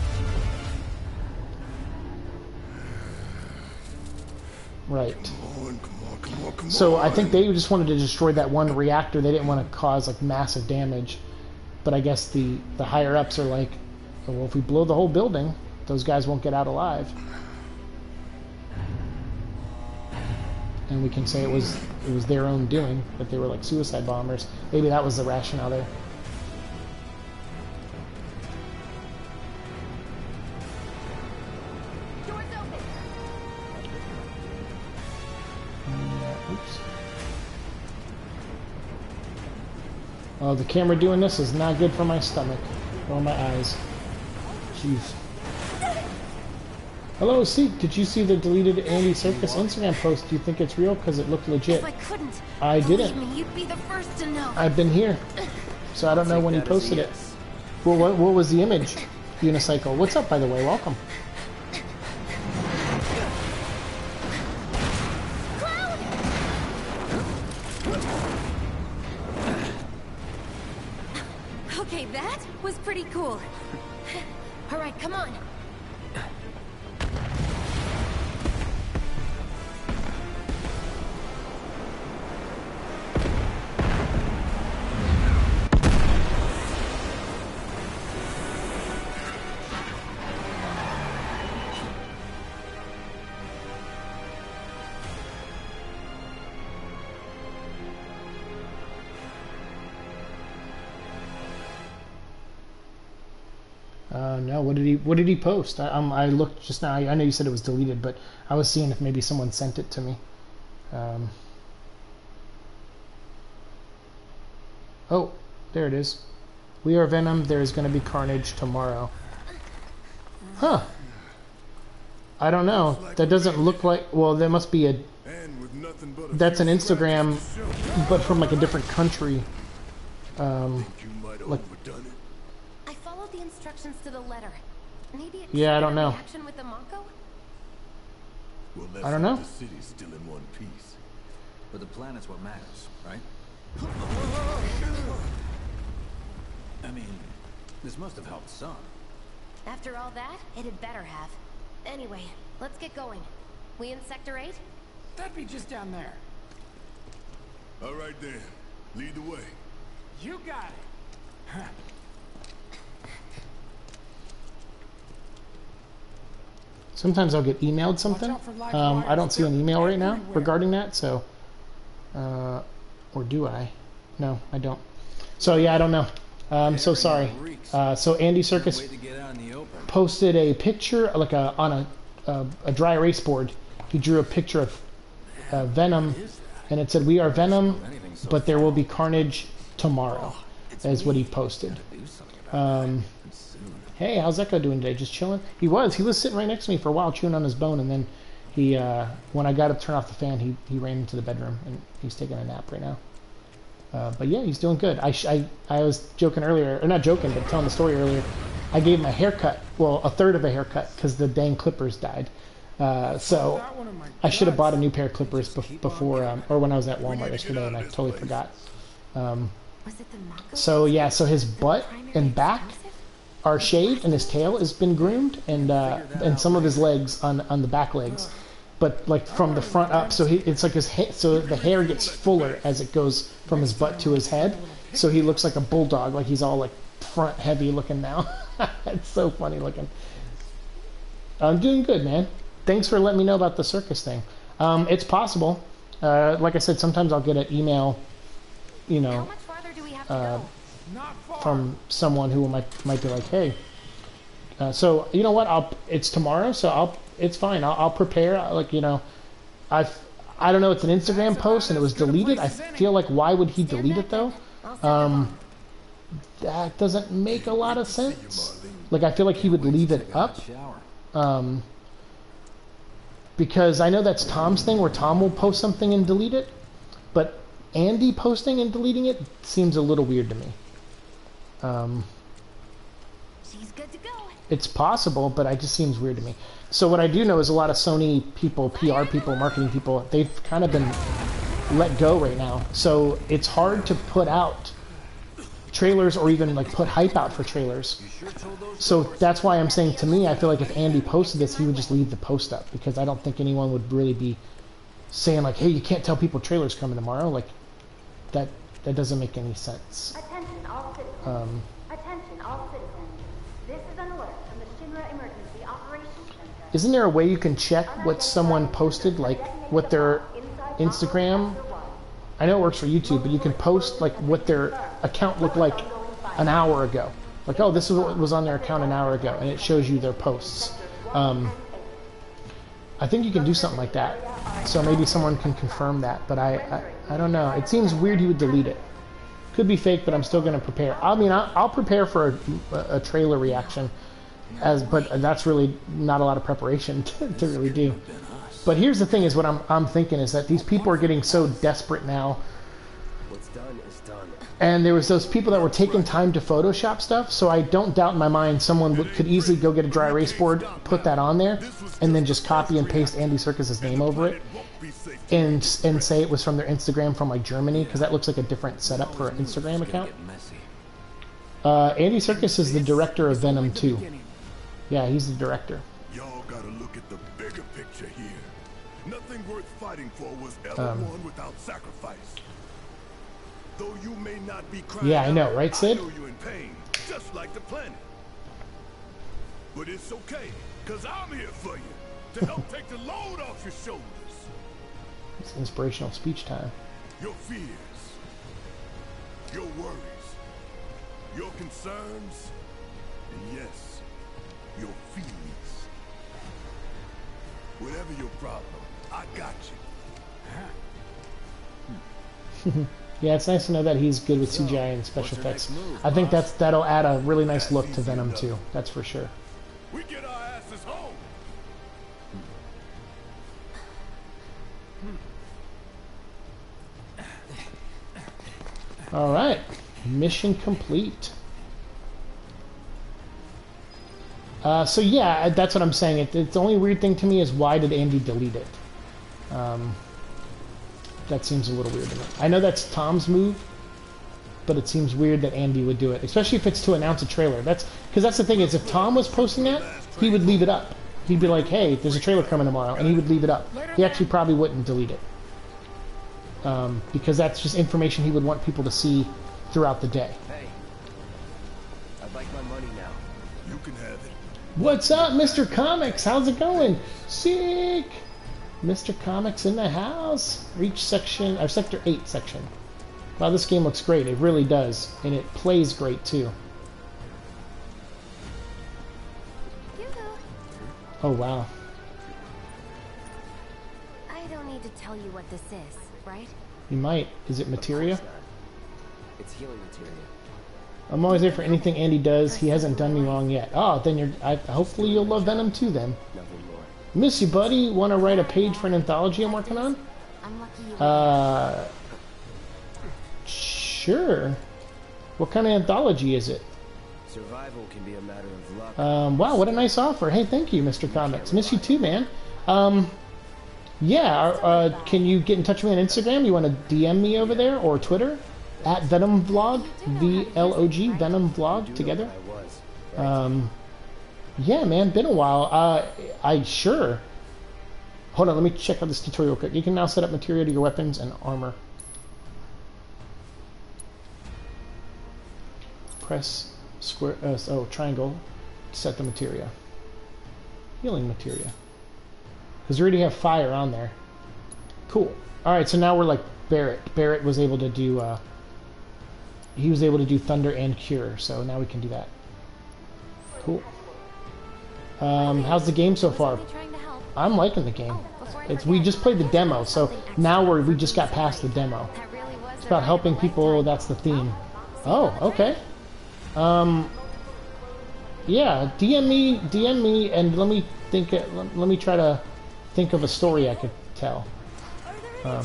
Right. Come on, come on, come on, come on. So I think they just wanted to destroy that one reactor. They didn't want to cause like massive damage. But I guess the, the higher ups are like, oh, well, if we blow the whole building, those guys won't get out alive. And we can say it was it was their own doing, but they were like suicide bombers. Maybe that was the rationale there. Oh, the camera doing this is not good for my stomach or my eyes. Jeez. Hello, Seek. Did you see the deleted Andy Serkis Instagram post? Do you think it's real? Because it looked legit. If I couldn't. I didn't. Me, you'd be the first to know. I've been here, so I don't know when he posted it. Well, what, what was the image? Unicycle. What's up, by the way? Welcome. Pretty cool. All right, come on. What did he What did he post? I, um, I looked just now. I know you said it was deleted, but I was seeing if maybe someone sent it to me. Um, oh, there it is. We are Venom. There is going to be carnage tomorrow. Huh. I don't know. That doesn't look like... Well, there must be a... That's an Instagram, but from like a different country. Um, like... The instructions to the letter. Maybe it yeah, I don't know. With the Mako? Well, I don't know. The city's still in one piece, but the planet's what matters, right? I mean, this must have helped some. After all that, it had better have. Anyway, let's get going. We in Sector eight? That'd be just down there. All right then, lead the way. You got it. Huh. Sometimes I'll get emailed something. Um, I don't see an email right now regarding that, so... Uh, or do I? No, I don't. So, yeah, I don't know. Uh, I'm so sorry. Uh, so, Andy Serkis posted a picture, like a, on a, a, a dry erase board. He drew a picture of uh, Venom, and it said, "We are Venom, but there will be carnage tomorrow," is what he posted. Um... Hey, how's Echo doing today? Just chilling? He was. He was sitting right next to me for a while, chewing on his bone, and then He, uh, when I got to turn off the fan, he, he ran into the bedroom, and he's taking a nap right now. Uh, but yeah, he's doing good. I, sh I, I was joking earlier, or not joking, but telling the story earlier. I gave him a haircut, well, a third of a haircut, because the dang clippers died. Uh, so I should have bought a new pair of clippers bef before, um, or when I was at Walmart yesterday, and I totally forgot. Um, so yeah, so his butt and back are shaved, and his tail has been groomed, and uh, and some of his legs on on the back legs, but like from the front up. So he, it's like his ha so the hair gets fuller as it goes from his butt to his head. So he looks like a bulldog, like he's all like front heavy looking now. It's so funny looking. I'm doing good, man. Thanks for letting me know about the circus thing. Um, it's possible. Uh, like I said, sometimes I'll get an email, you know, uh, from someone who might might be like, hey, uh, so you know what? I'll it's tomorrow, so I'll it's fine. I'll, I'll prepare. Like you know, I I don't know. It's an Instagram post and it was deleted. I feel like why would he delete it though? Um, that doesn't make a lot of sense. Like I feel like he would leave it up. Um, because I know that's Tom's thing where Tom will post something and delete it, but Andy posting and deleting it seems a little weird to me. Um, She's good to go. It's possible, but it just seems weird to me. So what I do know is a lot of Sony people, P R people, marketing people, they've kind of been let go right now. So it's hard to put out trailers or even like put hype out for trailers. So that's why I'm saying to me, I feel like if Andy posted this, he would just leave the post up because I don't think anyone would really be saying like, hey, you can't tell people trailers coming tomorrow. Like that, that doesn't make any sense. Attention all citizens. Um, Attention all citizens. This is an alert from the Shinra Emergency Operations Center. Isn't there a way you can check what someone posted, like what their Instagram? I know it works for YouTube, but you can post like what their account looked like an hour ago. Like, oh, this is what was on their account an hour ago, and it shows you their posts. Um, I think you can do something like that. So maybe someone can confirm that, but I, I, I don't know. It seems weird you would delete it. Could be fake, but I'm still going to prepare. I mean, I'll, I'll prepare for a, a trailer reaction, as but that's really not a lot of preparation to, to really do. But here's the thing: is what I'm I'm thinking is that these people are getting so desperate now. What's done is done. And there was those people that were taking time to Photoshop stuff. So I don't doubt in my mind someone would, could easily go get a dry erase board, put that on there, and then just copy and paste Andy Serkis's name over it, and and say it was from their Instagram from like Germany because that looks like a different setup for an Instagram account. Uh, Andy Serkis is the director of Venom two. Yeah, he's the director. Y'all gotta look at the bigger picture here. Nothing worth fighting for was ever um, won without sacrifice. Though you may not be crying, yeah, I know, right, Sid? I know you in pain, just like the planet. But it's okay, cause I'm here for you to help take the load off your shoulders. It's inspirational speech time. Your fears, your worries, your concerns, and yes, your feelings. Whatever your problem, I got you. Yeah, it's nice to know that he's good with C G I and special effects. I think that's that'll add a really nice look to Venom two. That's for sure. We get our asses home. All right, mission complete. Uh, so yeah, that's what I'm saying. It, it's the only weird thing to me is why did Andy delete it? Um, that seems a little weird to me. I know that's Tom's move, but it seems weird that Andy would do it, especially if it's to announce a trailer. That's because that's the thing is if Tom was posting that, he would leave it up. He'd be like, hey, there's a trailer coming tomorrow, and he would leave it up. He actually probably wouldn't delete it um, because that's just information he would want people to see throughout the day. Hey, I'd like my money now. You can have it. What's up, Mister Comics? How's it going? Sick! Mister Comics in the house. Reach section, or Sector eight section. Wow, this game looks great. It really does. And it plays great, too. Oh, wow. I don't need to tell you what this is, right? You might. Is it materia? It's healing materia. I'm always there for anything Andy does. He hasn't done me wrong yet. Oh, then you're... I, hopefully you'll love Venom two then. Nothing more. Miss you, buddy. Want to write a page for an anthology I'm working on? I'm lucky. Uh, sure. What kind of anthology is it? Survival can be a matter of luck. Um, wow, what a nice offer. Hey, thank you, Mister Comics. Miss you too, man. Um, yeah, uh, can you get in touch with me on Instagram? You want to D M me over there or Twitter? At VenomVlog, V L O G, VenomVlog, together. Um, yeah, man, been a while. Uh, I, sure. Hold on, let me check out this tutorial quick. You can now set up material to your weapons and armor. Press square, uh, oh, triangle to set the material. Healing material. Because we already have fire on there. Cool. Alright, so now we're like Barrett. Barrett was able to do, uh, he was able to do thunder and cure, so now we can do that. Cool. Um, how's the game so far? I'm liking the game. It's, we just played the demo, so now we're, we just got past the demo. It's about helping people, that's the theme. Oh, okay. Um, yeah, D M me, D M me, and let me think, let, let me try to think of a story I could tell. Um,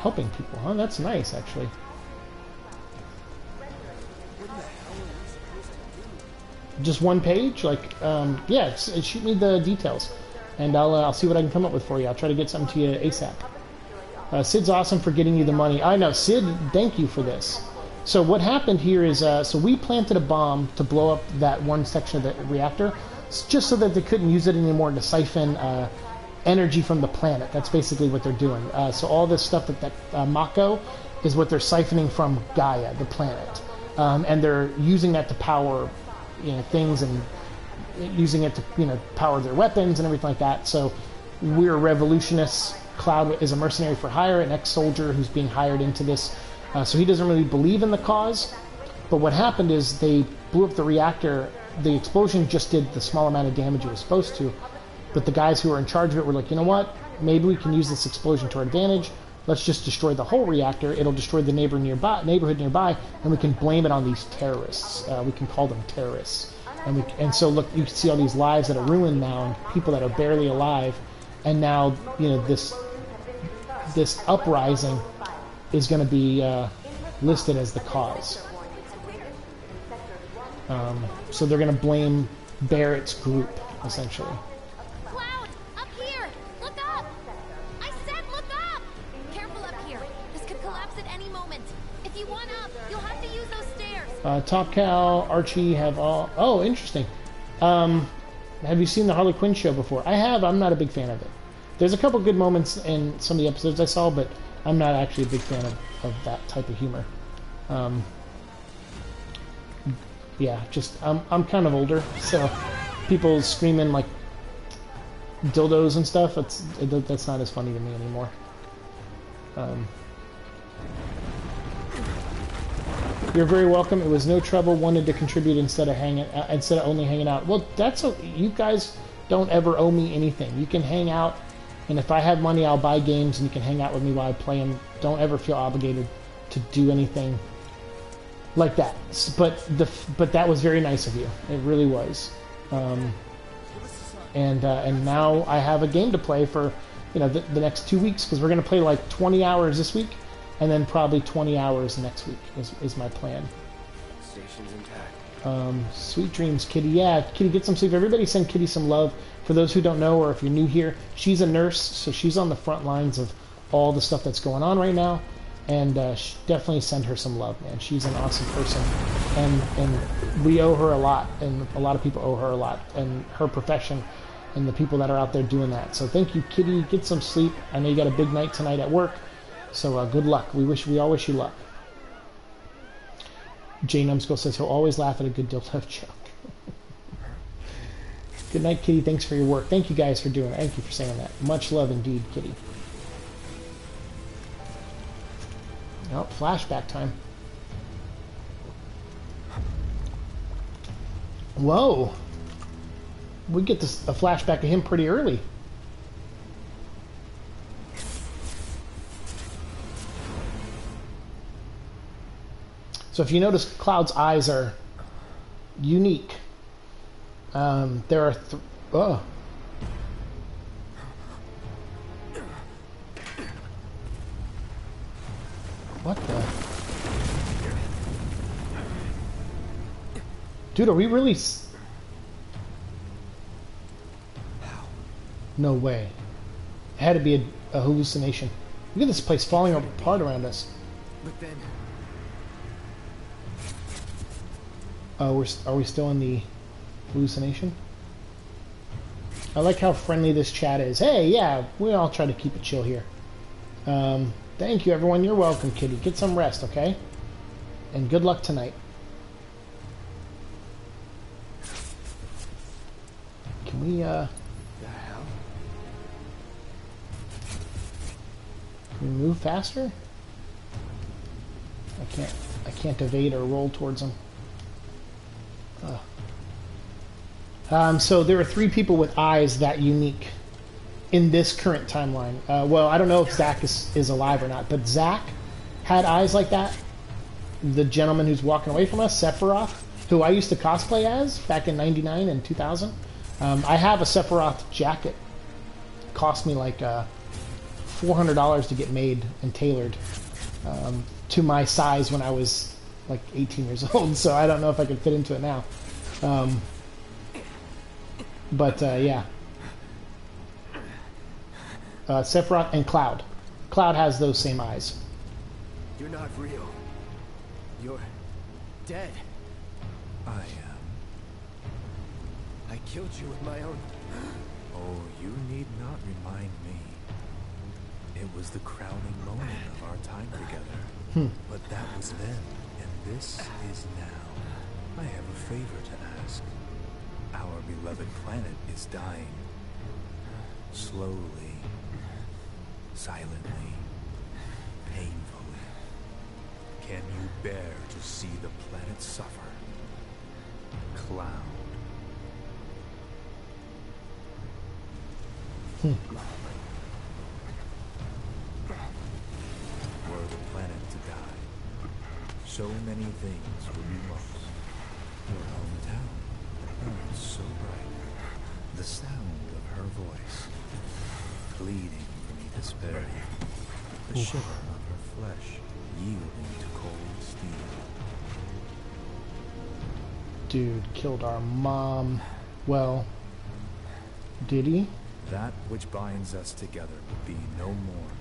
helping people, huh? That's nice, actually. Just one page, like um, yeah. Shoot me the details, and I'll uh, I'll see what I can come up with for you. I'll try to get something to you ASAP. Uh, Sid's awesome for getting you the money. I know, Sid. Thank you for this. So what happened here is uh, so we planted a bomb to blow up that one section of the reactor, just so that they couldn't use it anymore to siphon uh, energy from the planet. That's basically what they're doing. Uh, so all this stuff that that uh, Mako is what they're siphoning from Gaia, the planet, um, and they're using that to power, you know, things and using it to, you know, power their weapons and everything like that. So we're revolutionists. Cloud is a mercenary for hire, an ex-soldier who's being hired into this. Uh, so he doesn't really believe in the cause. But what happened is they blew up the reactor. The explosion just did the small amount of damage it was supposed to. But the guys who were in charge of it were like, you know what? Maybe we can use this explosion to our advantage. Let's just destroy the whole reactor. It'll destroy the neighbor nearby, neighborhood nearby, and we can blame it on these terrorists. Uh, we can call them terrorists. And we, and so look, you can see all these lives that are ruined now, and people that are barely alive. And now, you know, this this uprising is going to be uh, listed as the cause. Um, so they're going to blame Barrett's group, essentially. Uh, Top Cow, Archie have all... Oh, interesting. Um, have you seen the Harley Quinn show before? I have. I'm not a big fan of it. There's a couple good moments in some of the episodes I saw, but I'm not actually a big fan of, of that type of humor. Um, yeah, just... I'm, I'm kind of older, so people screaming, like, dildos and stuff, it's, it, that's not as funny to me anymore. Um... You're very welcome. It was no trouble. Wanted to contribute instead of hanging, uh, instead of only hanging out. Well, that's a, you guys don't ever owe me anything. You can hang out, and if I have money, I'll buy games, and you can hang out with me while I play them. Don't ever feel obligated to do anything like that. But the but that was very nice of you. It really was. Um, and uh, and now I have a game to play for, you know, the, the next two weeks because we're gonna play like twenty hours this week. And then probably twenty hours next week is, is my plan. Station's intact. Um, sweet dreams, Kitty. Yeah, Kitty, get some sleep. Everybody send Kitty some love. For those who don't know, or if you're new here, she's a nurse, so she's on the front lines of all the stuff that's going on right now. And uh, definitely send her some love, man. She's an awesome person. And, and we owe her a lot, and a lot of people owe her a lot, and her profession, and the people that are out there doing that. So thank you, Kitty. Get some sleep. I know you got a big night tonight at work. So uh, good luck. We wish we all wish you luck. Jay Numskull says he'll always laugh at a good dildo joke. Good night, Kitty. Thanks for your work. Thank you guys for doing it. Thank you for saying that. Much love indeed, Kitty. Oh, flashback time. Whoa. We get this, a flashback of him pretty early. So if you notice, Cloud's eyes are unique. Um, there are th oh, What the? Dude, are we really? S no way. It had to be a, a hallucination. Look at this place falling apart around us. But then, uh, we're are we still in the hallucination? I like how friendly this chat is. Hey, yeah, we all try to keep it chill here. Um, thank you, everyone. You're welcome, Kitty. Get some rest, okay? And good luck tonight. Can we, uh... the hell? Can we move faster? I can't... I can't evade or roll towards them. Uh. Um, so there are three people with eyes that unique in this current timeline. Uh, well, I don't know if Zach is, is alive or not, but Zach had eyes like that. The gentleman who's walking away from us, Sephiroth, who I used to cosplay as back in ninety-nine and two thousand. Um, I have a Sephiroth jacket. It cost me like uh, four hundred dollars to get made and tailored um, to my size when I was like eighteen years old, so I don't know if I could fit into it now. Um, but uh, yeah. Uh, Sephiroth and Cloud. Cloud has those same eyes. You're not real. You're dead. I am. Uh, I killed you with my own. Oh, you need not remind me. It was the crowning moment of our time together. Hmm. But that was then, and this is now. I have a favor to ask. Our beloved planet is dying. Slowly. Silently, painfully. Can you bear to see the planet suffer? Cloud. Hmm. Were the planet to die, so many things would be lost. Your hometown burns so bright. The sound of her voice, pleading. Despair, the shiver of her flesh yielding to cold steel. Dude killed our mom. Well, did he? That which binds us together would be no more,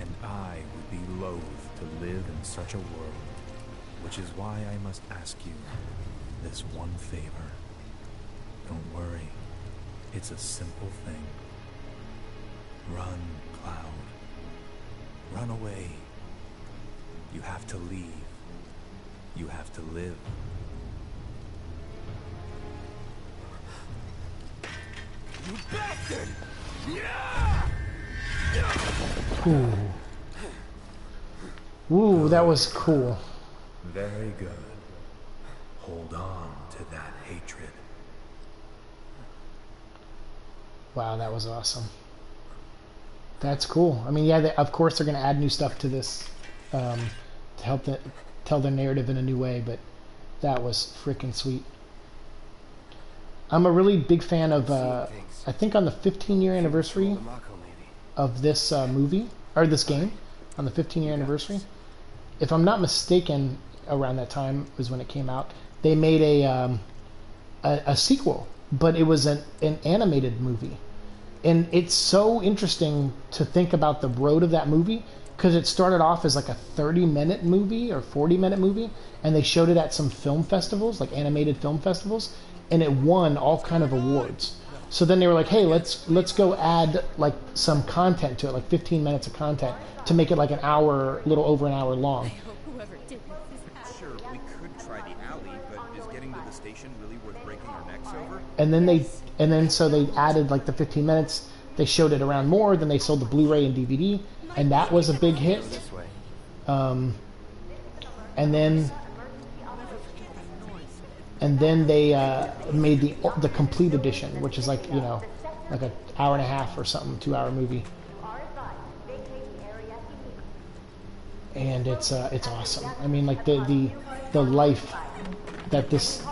and I would be loath to live in such a world, which is why I must ask you this one favor. Don't worry, it's a simple thing. Run, Cloud. Run away. You have to leave. You have to live. You bastard! Ooh. Ooh, that was cool. Very good. Hold on to that hatred. Wow, that was awesome. That's cool. I mean, yeah, they, of course they're going to add new stuff to this um, to help the, tell their narrative in a new way, but that was freaking sweet. I'm a really big fan of, uh, I think on the fifteen year anniversary of this uh, movie, or this game, on the fifteen year anniversary, if I'm not mistaken, around that time was when it came out, they made a, um, a, a sequel, but it was an, an animated movie. And it's so interesting to think about the road of that movie, because it started off as like a thirty minute movie or forty minute movie, and they showed it at some film festivals, like animated film festivals, and it won all kind of awards. So then they were like, hey, let's let's go add like some content to it, like fifteen minutes of content, to make it like an hour, a little over an hour long. Sure, we could try the alley, but is getting to the station really worth breaking our necks over? And then they... And then so they added like the fifteen minutes, they showed it around more, then they sold the Blu-ray and D V D, and that was a big hit. Um, and then and then they uh, made the the complete edition, which is like, you know, like an hour and a half or something, two hour movie. And it's uh, it's awesome. I mean, like the the the life that this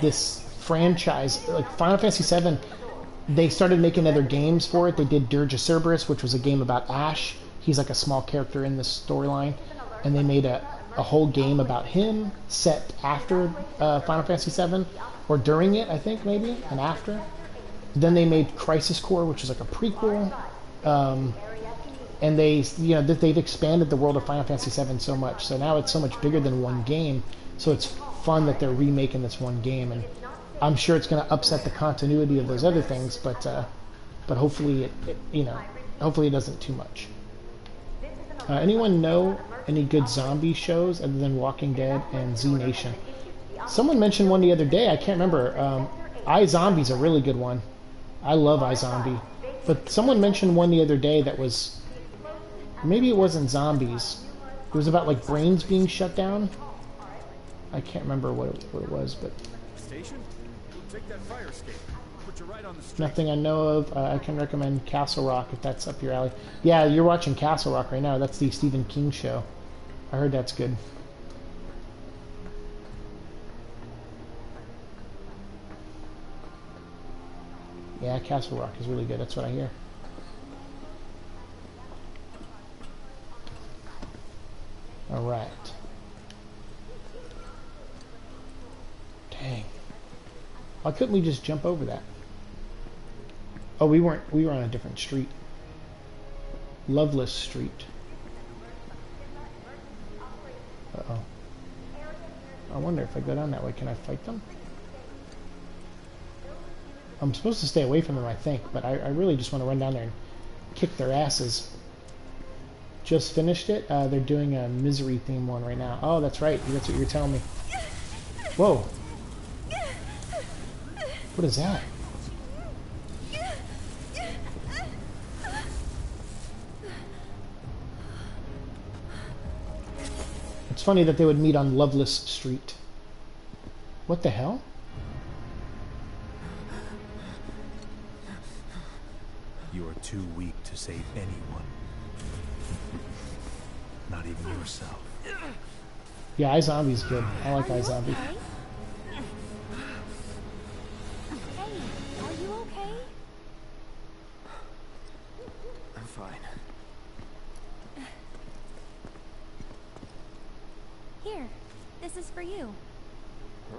this franchise, like Final Fantasy seven, they started making other games for it. They did Dirge of Cerberus, which was a game about Ash. He's like a small character in this storyline. and they made a, a whole game about him set after uh, Final Fantasy seven, or during it, I think, maybe, and after. Then they made Crisis Core, which is like a prequel. Um, and they, you know, that they've expanded the world of Final Fantasy seven so much. So now it's so much bigger than one game. So it's fun that they're remaking this one game, and I'm sure it's going to upset the continuity of those other things, but uh, but hopefully it, it, you know, hopefully it doesn't too much. Uh, anyone know any good zombie shows other than Walking Dead and Z Nation? Someone mentioned one the other day. I can't remember. Um, iZombie's a really good one. I love iZombie. But someone mentioned one the other day that was, maybe it wasn't zombies. It was about like brains being shut down. I can't remember what it, what it was, but nothing I know of. Uh, I can recommend Castle Rock if that's up your alley. Yeah, you're watching Castle Rock right now. That's the Stephen King show. I heard that's good. Yeah, Castle Rock is really good. That's what I hear. All right. Dang. Why couldn't we just jump over that? Oh, we weren't. We were on a different street. Loveless Street. Uh oh. I wonder if I go down that way, can I fight them? I'm supposed to stay away from them, I think, but I, I really just want to run down there and kick their asses. Just finished it. Uh, they're doing a Misery theme one right now. Oh, that's right. That's what you were telling me. Whoa. What is that? It's funny that they would meet on Loveless Street. What the hell? You are too weak to save anyone. Not even yourself. Yeah, iZombie's good. I like iZombie. Okay? Hey, are you okay? I'm fine. Here, this is for you. Huh?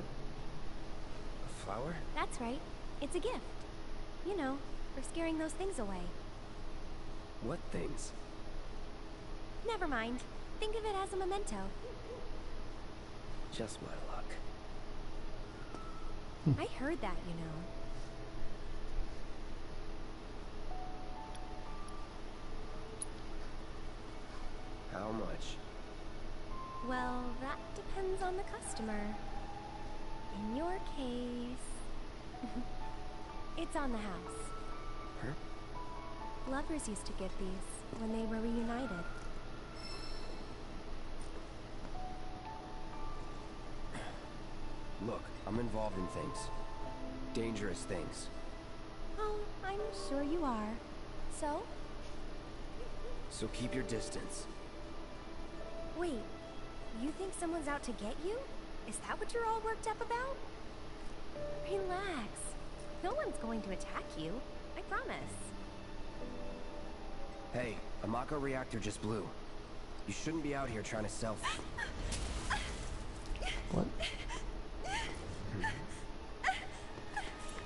A flower? That's right. It's a gift. You know, for scaring those things away. What things? Never mind. Think of it as a memento. Just my luck. Hmm. I heard that, you know. How much? Well, that depends on the customer. In your case, it's on the house. Huh? Lovers used to get these when they were reunited. Look, I'm involved in things. Dangerous things. Oh, I'm sure you are. So? So keep your distance. Wait, you think someone's out to get you? Is that what you're all worked up about? Relax. No one's going to attack you. I promise. Hey, a Mako reactor just blew. You shouldn't be out here trying to self... What?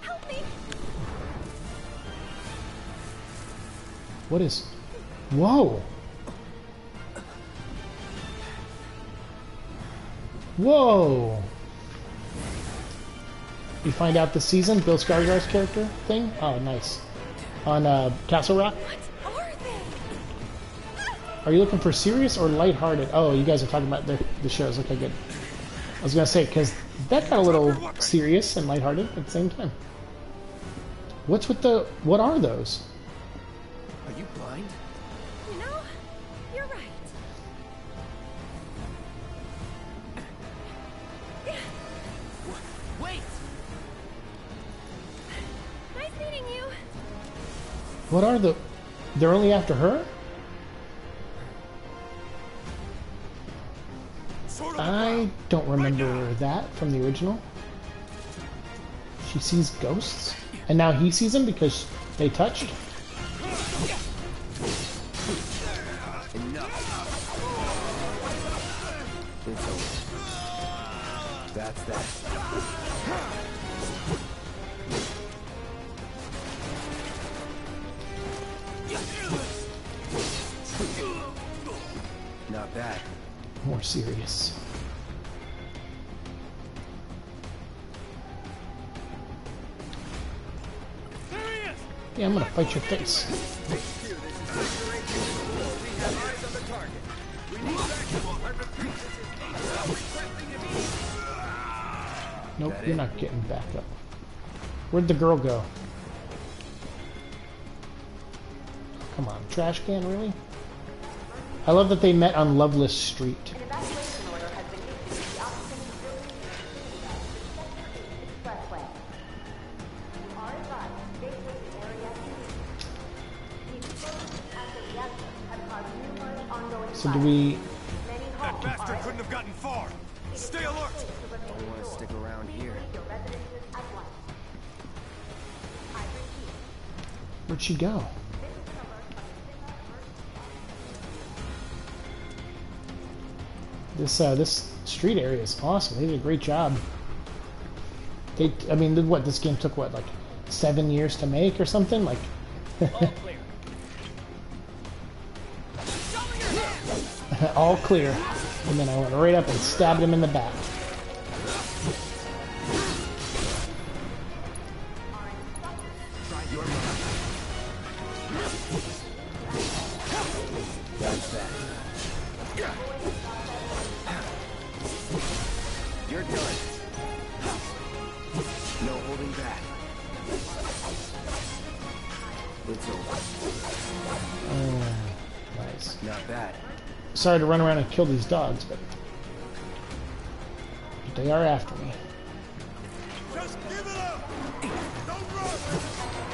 Help me. What is... Whoa! Whoa! You find out this season, Bill Skarsgård's character thing? Oh, nice. On uh, Castle Rock? What are they? Are you looking for serious or lighthearted? Oh, you guys are talking about the, the shows. Okay, good. I was going to say, because that got a little serious and lighthearted at the same time. What's with the... What are those? Are you blind? You know, you're right. Wait! Nice meeting you. What are the... They're only after her? I don't remember that from the original. She sees ghosts, and now he sees them because they touched. Enough. that. Not bad. More serious. Yeah, I'm gonna fight your face. Nope, you're not getting back up. Where'd the girl go? Come on, trash can, really? I love that they met on Loveless Street. So do we... That bastard couldn't have gotten far. Stay alert. Don't want to stick around here. Where'd she go? This uh, this street area is awesome. They did a great job. They, I mean, what this game took what like seven years to make or something like. All clear, and then I went right up and stabbed him in the back. You're done. No holding back. It's over. Oh, nice. Not bad. Sorry to run around and kill these dogs, but, but they are after me. Just give it up! Don't run!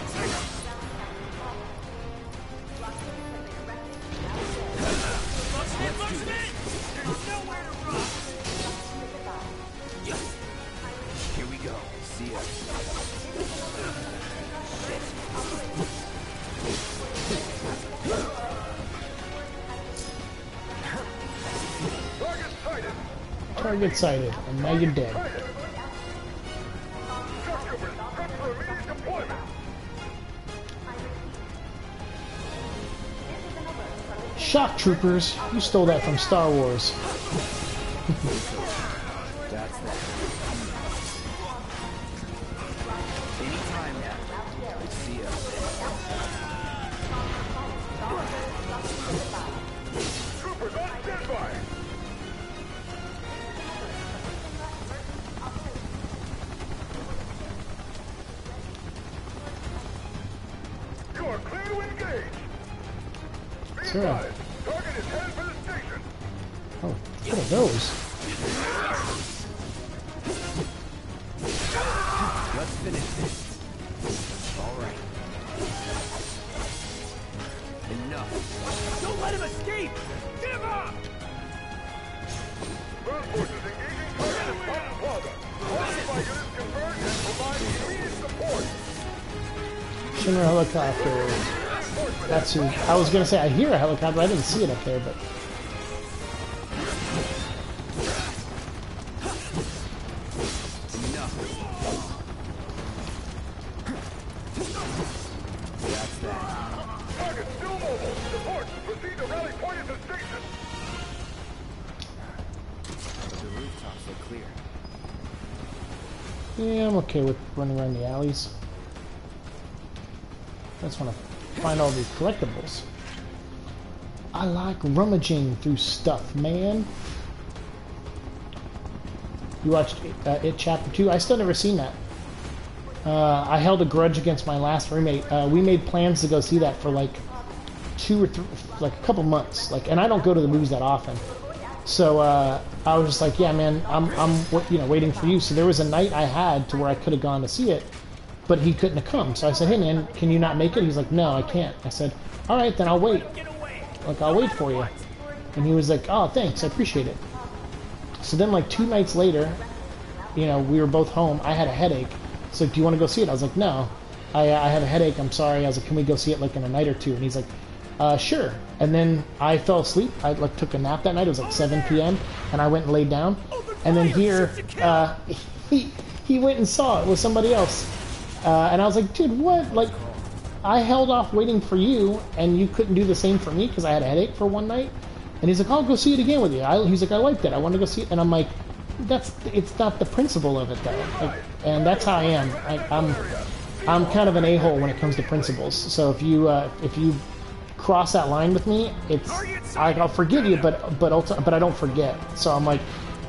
Take up! Let's do this. There's nowhere to run! Here we go. See ya. Target sighted, and now you're dead. Shock troopers, you stole that from Star Wars. That's that. Troopers on standby. Sure. Target is headed for the station. Oh, what are those? Let's finish this. Alright. Enough. Don't let him escape! Give up! Ground forces engaging target at Pop Plaza. Fortify units converge and provide immediate support. Shinra helicopter. That's who. I was gonna say I hear a helicopter. I didn't see it up there, but target still mobile. Support. Proceed to rally point at the station. The rooftops are clear. Yeah, I'm okay with running around the alleys. That's one of. Find all these collectibles. I like rummaging through stuff, man. You watched uh, It Chapter two? I still never seen that. Uh, I held a grudge against my last roommate. Uh, we made plans to go see that for like two or three, like a couple months. Like, and I don't go to the movies that often, so uh, I was just like, yeah, man, I'm, I'm, you know, waiting for you. So there was a night I had to where I could have gone to see it. But he couldn't have come, so I said, hey man, can you not make it? He's like, no, I can't. I said, alright, then I'll wait. Like, I'll wait for you. And he was like, oh, thanks, I appreciate it. So then, like, two nights later, you know, we were both home. I had a headache. So do you want to go see it? I was like, no, I, I have a headache, I'm sorry. I was like, can we go see it, like, in a night or two? And he's like, uh, sure. And then I fell asleep. I, like, took a nap that night. It was, like, seven p m, and I went and laid down. And then here, uh, he he went and saw it with somebody else. Uh, and I was like, dude, what? Like, I held off waiting for you, and you couldn't do the same for me because I had a headache for one night. And he's like, I'll go see it again with you. I, he's like, I liked it. I want to go see it. And I'm like, that's it's not the principle of it, though. Like, and that's how I am. I, I'm I'm kind of an a-hole when it comes to principles. So if you uh, if you cross that line with me, it's I, I'll forgive you, but but also, but I don't forget. So I'm like,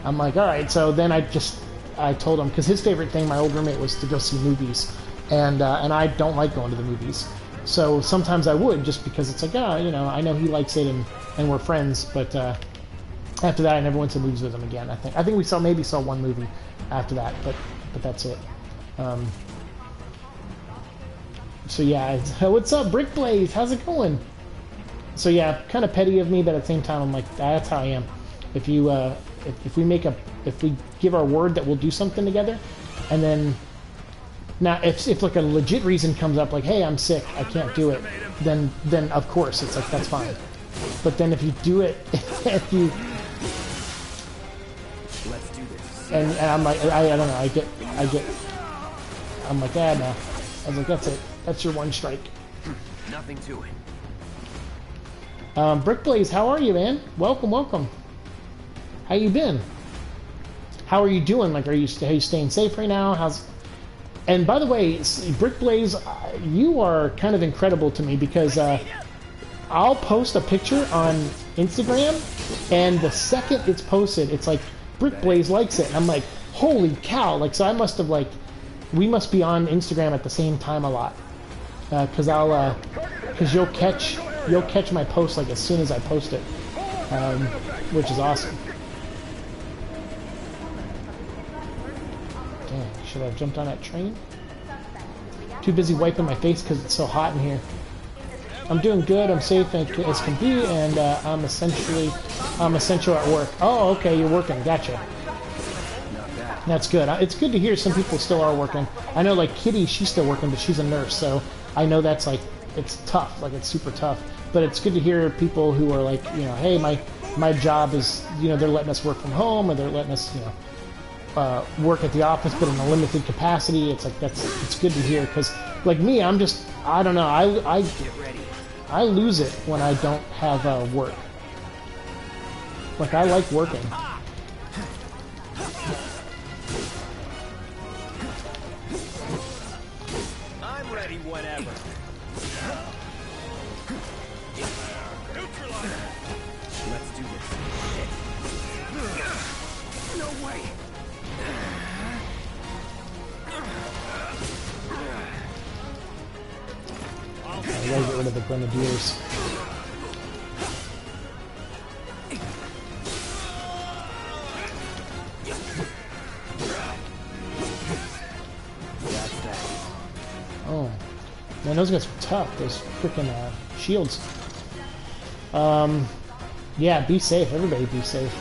I'm like, all right. So then I just I told him because his favorite thing, my old roommate, was to go see movies, and uh, and I don't like going to the movies. So sometimes I would just because it's like, ah, oh, you know, I know he likes it and, and we're friends. But uh, after that, I never went to movies with him again. I think I think we saw maybe saw one movie after that, but but that's it. Um, so yeah, it's, what's up, Brick Blaze? How's it going? So yeah, kind of petty of me, but at the same time, I'm like, that's how I am. If you uh, if, if we make a if we give our word that we'll do something together, and then. Now, if, if like a legit reason comes up, like, hey, I'm sick, I can't do it, then then of course, it's like, that's fine. But then if you do it, if you... Let's do this. And, and I'm like, I, I don't know, I get, I get... I'm like, ah, no. I was like, that's it. That's your one strike. Nothing to it. Um, Brickblaze, how are you, man? Welcome, welcome. How you been? How are you doing? Like, are you, are you staying safe right now? How's... And by the way, Brickblaze, you are kind of incredible to me because uh, I'll post a picture on Instagram, and the second it's posted, it's like Brickblaze likes it. And I'm like, holy cow! Like, so I must have like, we must be on Instagram at the same time a lot, because uh, I'll, uh, because you'll catch, you'll catch my post like as soon as I post it, um, which is awesome. Should I have jumped on that train? Too busy wiping my face because it's so hot in here. I'm doing good. I'm safe as can be, and uh, I'm essentially, I'm essential at work. Oh, okay, you're working. Gotcha. That's good. It's good to hear some people still are working. I know, like Kitty, she's still working, but she's a nurse, so I know that's like, it's tough. Like it's super tough. But it's good to hear people who are like, you know, hey, my my job is, you know, they're letting us work from home, or they're letting us, you know. Uh, work at the office, but in a limited capacity. It's like that's it's good to hear because, like me, I'm just I don't know. I I I lose it when I don't have uh, work. Like I like working. I'm ready whenever. Let's do this. No way. I gotta get rid of the Grenadiers. Oh. Man, those guys are tough. Those freaking uh, shields. Um, yeah, be safe. Everybody be safe.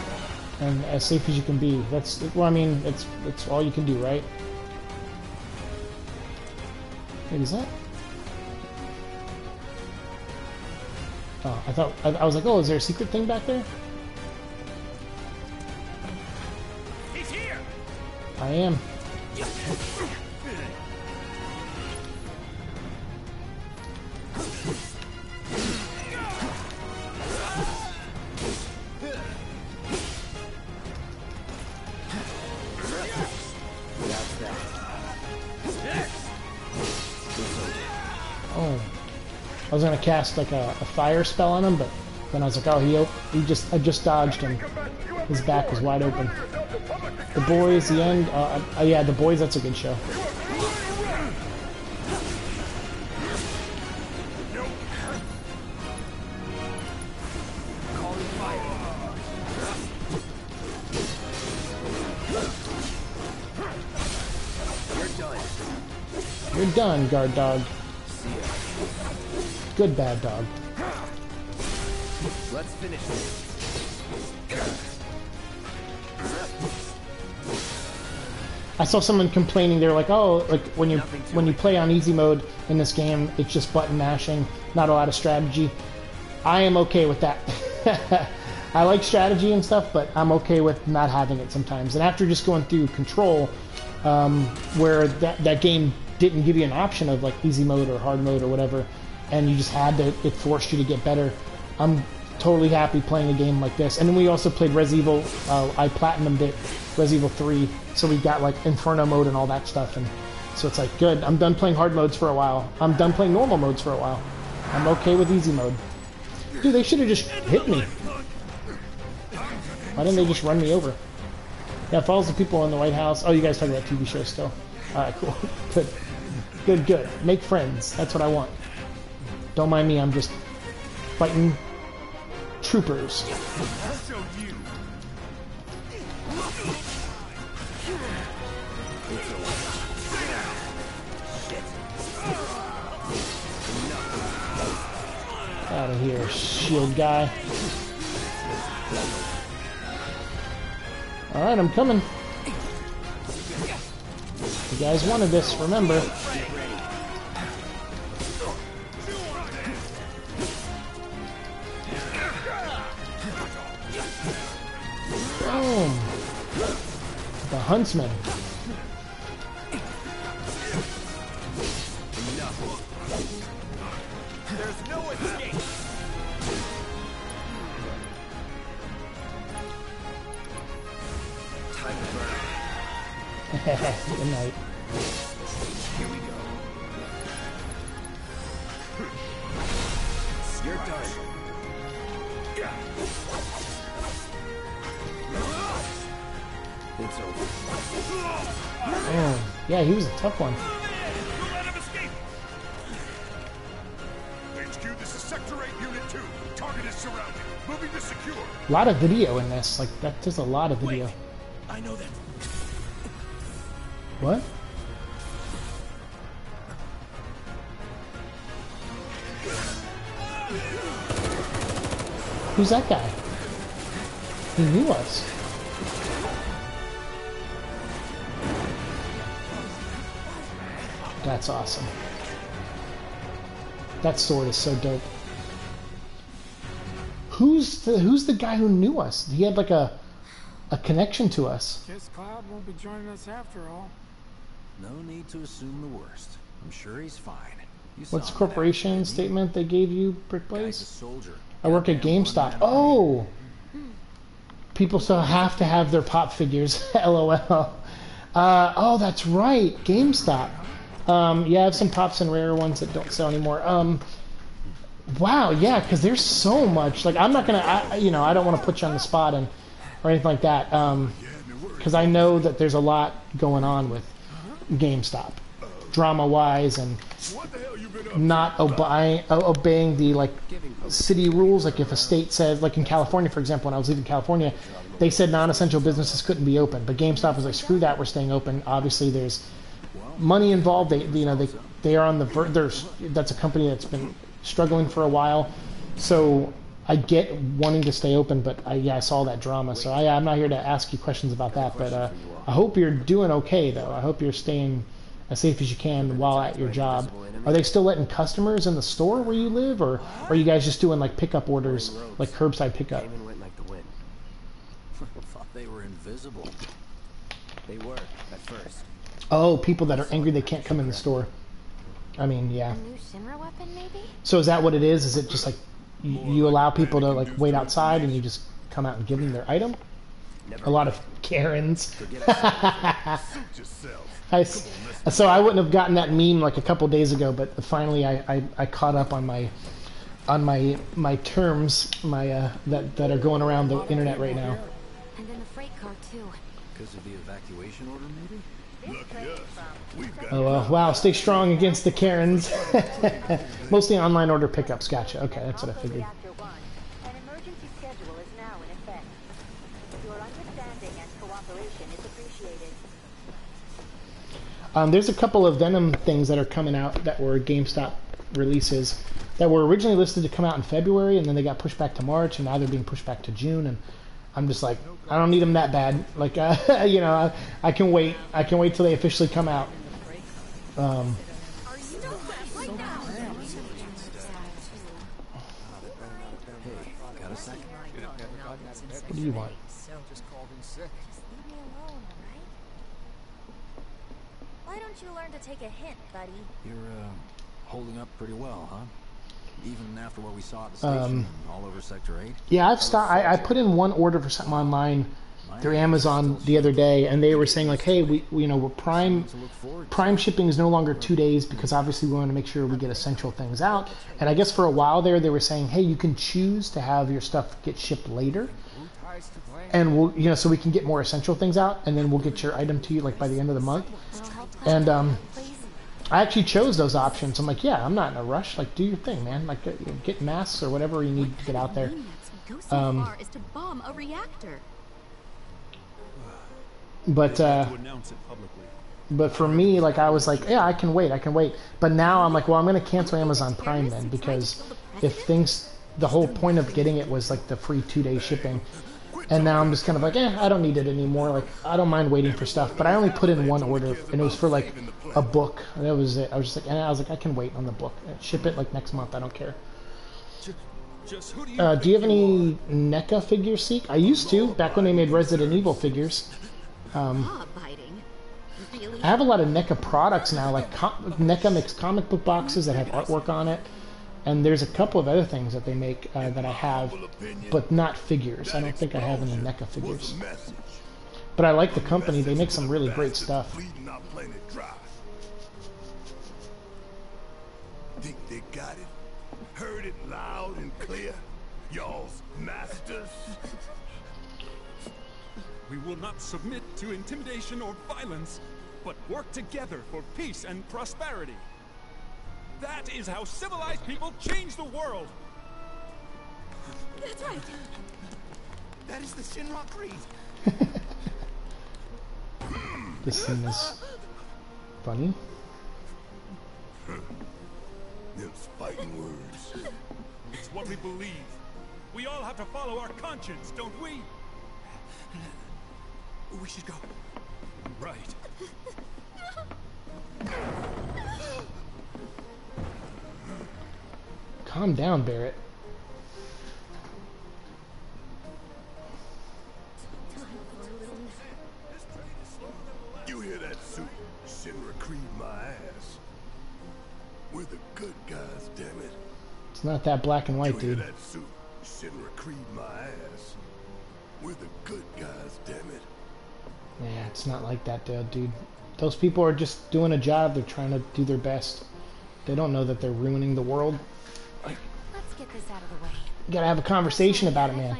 And as safe as you can be. That's, well, I mean, it's, it's all you can do, right? Wait, is that? Oh, I thought, I, I was like, oh, is there a secret thing back there? He's here. I am. I was gonna cast like a, a fire spell on him, but then I was like, "Oh, he—he just—I just dodged him. His back was wide open." The Boys, the end. Uh, uh, yeah, The Boys. That's a good show. You're done, guard dog. Good bad dog. Let's finish this. I saw someone complaining. They're like, "Oh, like when you when you play on easy mode in this game, it's just button mashing, not a lot of strategy." I am okay with that. I like strategy and stuff, but I'm okay with not having it sometimes. And after just going through Control, um, where that, that game didn't give you an option of like easy mode or hard mode or whatever, and you just had to, it forced you to get better, I'm totally happy playing a game like this. And then we also played Res Evil, uh, I platinumed it, Res Evil three, so we got like Inferno mode and all that stuff, and so it's like, good, I'm done playing hard modes for a while, I'm done playing normal modes for a while, I'm okay with easy mode. Dude, they should have just hit me. Why didn't they just run me over? Yeah, follows the people in the White House. Oh, you guys talking about T V shows still. Alright, cool. Good. Good, good. Make friends. That's what I want. Don't mind me, I'm just fighting troopers. Out of here, shield guy. All right, I'm coming. You guys wanted this, remember? Boom! The huntsman. There's no escape. Good night. Here we go. You're done. It's over. Oh, yeah, he was a tough one. H Q, this is Sector eight, Unit two. Target is surrounded. Moving to secure. A lot of video in this. Like, that, there's a lot of video. Wait, I know that. What? Who's that guy? He knew us. That's awesome. That sword is so dope. Who's the who's the guy who knew us? He had like a a connection to us. Guess Cloud won't be joining us after all. No need to assume the worst. I'm sure he's fine. You What's the corporation statement they gave you, Brick Blaze? I work at GameStop. Oh! People still have to have their pop figures. LOL. Uh, oh, that's right. GameStop. Um, yeah, I have some pops and rare ones that don't sell anymore. Um, wow, yeah, because there's so much. Like, I'm not going to, you know, I don't want to put you on the spot and or anything like that. Um, because I know that there's a lot going on with GameStop, drama-wise, and not obey, obeying the like city rules. Like if a state says, like in California, for example, when I was leaving California, they said non-essential businesses couldn't be open. But GameStop was like, screw that, we're staying open. Obviously, there's money involved. They, you know, they they are on the verge. There's that's a company that's been struggling for a while. So I get wanting to stay open, but I, yeah, I saw that drama. So I, I'm not here to ask you questions about that, but uh, I hope you're doing okay, though. I hope you're staying as safe as you can while at your job. Are they still letting customers in the store where you live, or, or are you guys just doing like pickup orders, like curbside pickup? They were invisible. They were at first. Oh, people that are angry they can't come in the store. I mean, yeah. So is that what it is? Is it just like you allow people to like wait outside and you just come out and give them their item? A lot of Karens. I, so I wouldn't have gotten that meme like a couple days ago, but finally I, I, I caught up on my on my my terms my uh, that that are going around the internet right now. And then the freight car too. Because of the evacuation order, maybe. Oh uh, wow! Stay strong against the Karens. Mostly online order pickups. Gotcha. Okay, that's what I figured. Um, there's a couple of Venom things that are coming out that were GameStop releases that were originally listed to come out in February, and then they got pushed back to March, and now they're being pushed back to June. And I'm just like, I don't need them that bad. Like, uh, you know, I, I can wait. I can wait till they officially come out. Um, cognizant section. What do you want? So just called in sick. Just leave me alone, alright? Why don't you learn to take a hint, buddy? You're uh, holding up pretty well, huh? Even after what we saw at the station, um, all over Sector eight. Yeah, I've stopped. I, I put in one order for something online through Amazon the other day, and they were saying like, "Hey, we, you know, we're prime. Prime shipping is no longer two days because obviously we want to make sure we get essential things out." And I guess for a while there, they were saying, "Hey, you can choose to have your stuff get shipped later, and we'll, you know, so we can get more essential things out, and then we'll get your item to you like by the end of the month." And um. I actually chose those options. I'm like, yeah, I'm not in a rush. Like, do your thing, man. Like, get, get masks or whatever you need to get out there. Um, but, uh, but for me, like, I was like, yeah, I can wait. I can wait. But now I'm like, well, I'm going to cancel Amazon Prime then, because if things, the whole point of getting it was like the free two-day shipping. And now I'm just kind of like, eh, I don't need it anymore. Like, I don't mind waiting for stuff. But I only put in one order, and it was for, like, a book. And that was it. I was just like, and I was like, I can wait on the book. Ship it, like, next month. I don't care. Uh, do you have any NECA figure seek? I used to, back when they made Resident Evil figures. Um, I have a lot of NECA products now. Like, NECA makes comic book boxes that have artwork on it. And there's a couple of other things that they make uh, that I have, but not figures. I don't think I have any NECA figures. But I like the company. They make some really great stuff. Think they got it. Heard it loud and clear. Y'all's masters. We will not submit to intimidation or violence, but work together for peace and prosperity. That is how civilized people change the world! That's right! That is the Shinra creed! This scene is funny. Those fighting words. It's what we believe. We all have to follow our conscience, don't we? We should go. Right. Calm down, Barrett. You hear that, suit? Shinra creed my ass. We're the good guys, damn it. It's not that black and white, dude. You hear that, suit? Shinra creed my ass. We're the good guys, damn it. Yeah, it's not like that, dude. Those people are just doing a job. They're trying to do their best. They don't know that they're ruining the world. Let's get this out of the way. You gotta have a conversation about it, man.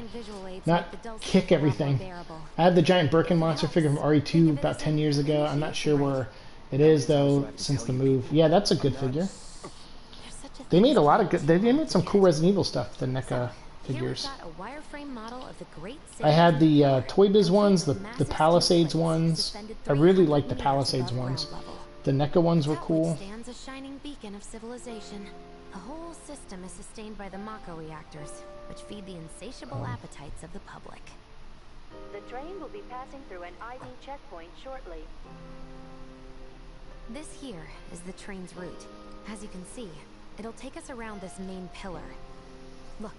Not kick everything. I have the giant Birkin monster figure from R E two about ten years ago. I'm not sure where it is though since the move. Yeah, that's a good figure. They made a lot of good. They made some cool Resident Evil stuff. The NECA figures. I had the uh, Toy Biz ones, the the Palisades ones. I really liked the Palisades ones. The NECA ones were cool. Stands a shining beacon of civilization. The whole system is sustained by the Mako reactors, which feed the insatiable oh. appetites of the public. The train will be passing through an I D checkpoint shortly. This here is the train's route. As you can see, it'll take us around this main pillar. Look,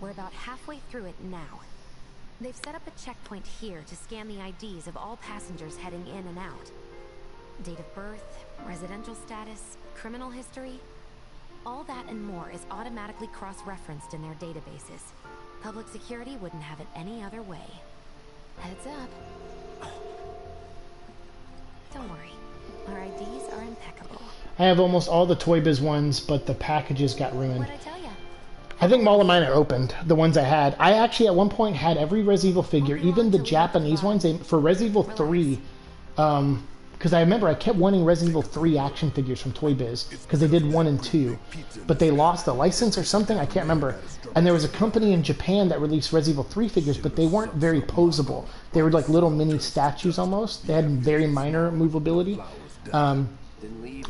we're about halfway through it now. They've set up a checkpoint here to scan the I Ds of all passengers heading in and out. Date of birth, residential status, criminal history. All that and more is automatically cross-referenced in their databases. Public security wouldn't have it any other way. Heads up. Don't worry. Our I Ds are impeccable. I have almost all the Toy Biz ones, but the packages got ruined. What'd I tell ya? I think all of mine are opened, the ones I had. I actually at one point had every Resident Evil figure, even the Japanese ones. They, for Resident Evil three, um... because I remember I kept wanting Resident Evil three action figures from Toy Biz because they did one and two, but they lost the license or something, I can't remember. And there was a company in Japan that released Resident Evil three figures, but they weren't very posable. They were like little mini statues almost. They had very minor movability. Um,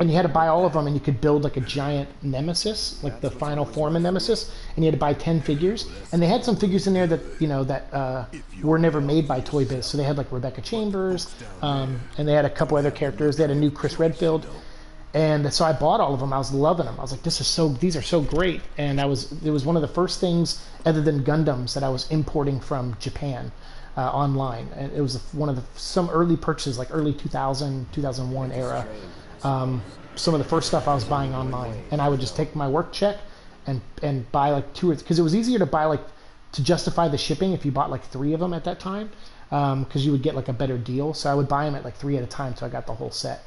and you had to buy all of them, and you could build like a giant nemesis, like the final form of Nemesis, and you had to buy ten figures. And they had some figures in there that, you know, that uh, were never made by Toy Biz. So they had like Rebecca Chambers, um, and they had a couple other characters. They had a new Chris Redfield. And so I bought all of them. I was loving them. I was like, this is so, these are so great. And I was, it was one of the first things other than Gundams that I was importing from Japan uh, online. And it was one of the, some early purchases, like early two thousand, two thousand one era. Um, some of the first stuff I was buying online. And I would just take my work check and, and buy like two or, because it was easier to buy like, to justify the shipping if you bought like three of them at that time. Um, cause you would get like a better deal. So I would buy them at like three at a time. So I got the whole set.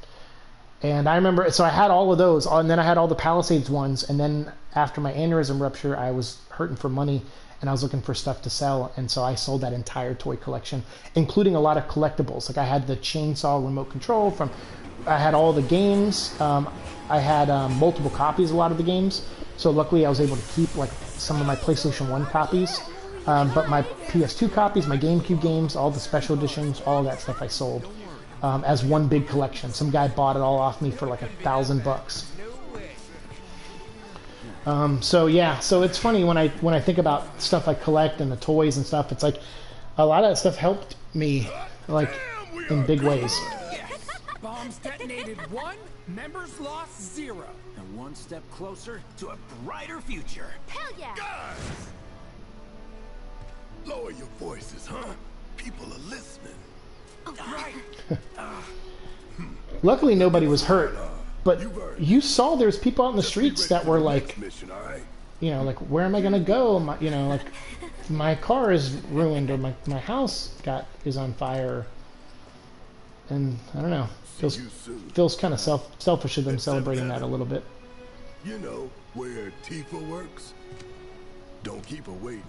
And I remember, so I had all of those, and then I had all the Palisades ones, and then after my aneurysm rupture, I was hurting for money, and I was looking for stuff to sell, and so I sold that entire toy collection, including a lot of collectibles. Like I had the chainsaw remote control from, I had all the games, um, I had um, multiple copies of a lot of the games, so luckily I was able to keep like some of my PlayStation one copies, um, but my P S two copies, my GameCube games, all the special editions, all that stuff I sold. Um, as one big collection. Some guy bought it all off me for like a thousand bucks. Um, so yeah, so it's funny when I when I think about stuff I collect and the toys and stuff. It's like a lot of that stuff helped me, like in big ways. Bombs detonated one, members lost zero, and one step closer to a brighter future. Hell yeah! Guys, lower your voices, huh? People are listening. Luckily nobody was hurt, but you saw there's people out in the streets that were like, you know, like, where am I gonna go? My, you know, like, my car is ruined, or my, my house got is on fire, and I don't know, feels feels kind of self selfish of them celebrating that a little bit. You know where Tifa works? Don't keep her waiting.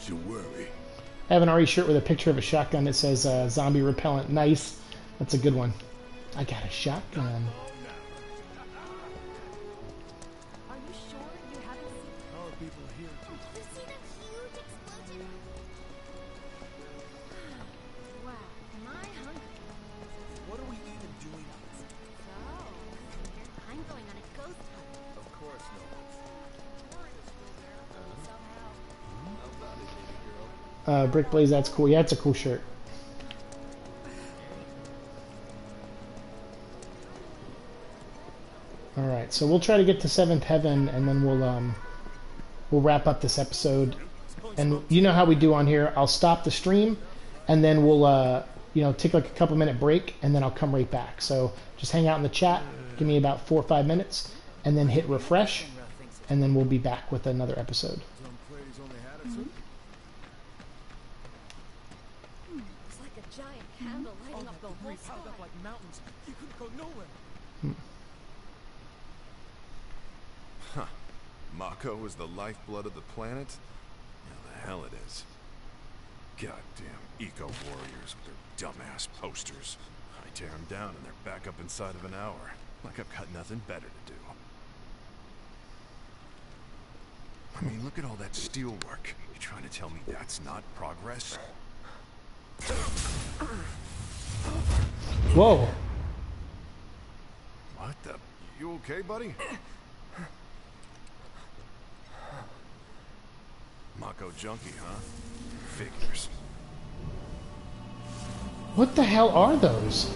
She'll worry. I have an R E shirt with a picture of a shotgun that says uh, zombie repellent. Nice. That's a good one. I got a shotgun. Are you sure you haven't seen our people here? You've seen a huge explosion. Wow, am I hungry? What are we even doing? So, I'm going on a ghost hunt. Of course, no. Uh, Brick Blaze, that's cool. Yeah, it's a cool shirt. All right, so we'll try to get to Seventh Heaven, and then we'll um, we'll wrap up this episode. And you know how we do on here. I'll stop the stream, and then we'll uh, you know, take like a couple minute break, and then I'll come right back. So just hang out in the chat. Give me about four or five minutes, and then hit refresh, and then we'll be back with another episode. Mm-hmm. Huh. Mako is the lifeblood of the planet? Now the hell it is. Goddamn eco-warriors with their dumbass posters. I tear them down and they're back up inside of an hour. Like I've got nothing better to do. I mean, look at all that steel work. You're trying to tell me that's not progress? Whoa. What the? You okay, buddy? Mako junkie, huh? Figures. What the hell are those?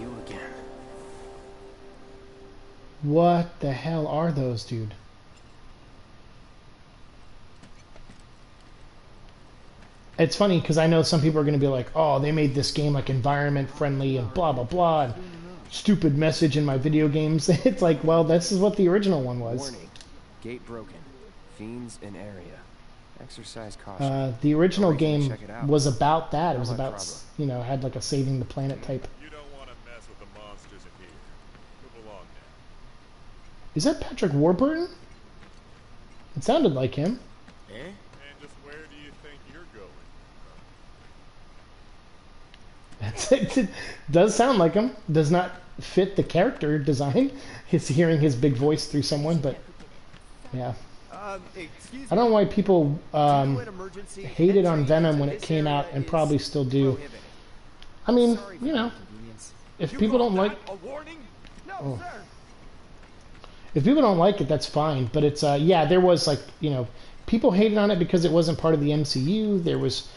You again. What the hell are those, dude? It's funny because I know some people are going to be like, oh, they made this game like environment friendly and blah, blah, blah, and stupid message in my video games. It's like, well, this is what the original one was. Warning. Gate broken. Fiends in area. Exercise caution. Uh, the original game was about that. It was about, you know, had like a saving the planet type. You don't want to mess with the monsters in here. Move along now. Is that Patrick Warburton? It sounded like him. Eh? It does sound like him. Does not fit the character design. He's hearing his big voice through someone, but yeah. Um, I don't know why people um, hated on Venom when it came out, and probably still do. I mean, you know, if people don't like, oh. if people don't like it, that's fine. But it's uh, yeah, there was like, you know, people hated on it because it wasn't part of the M C U. There was.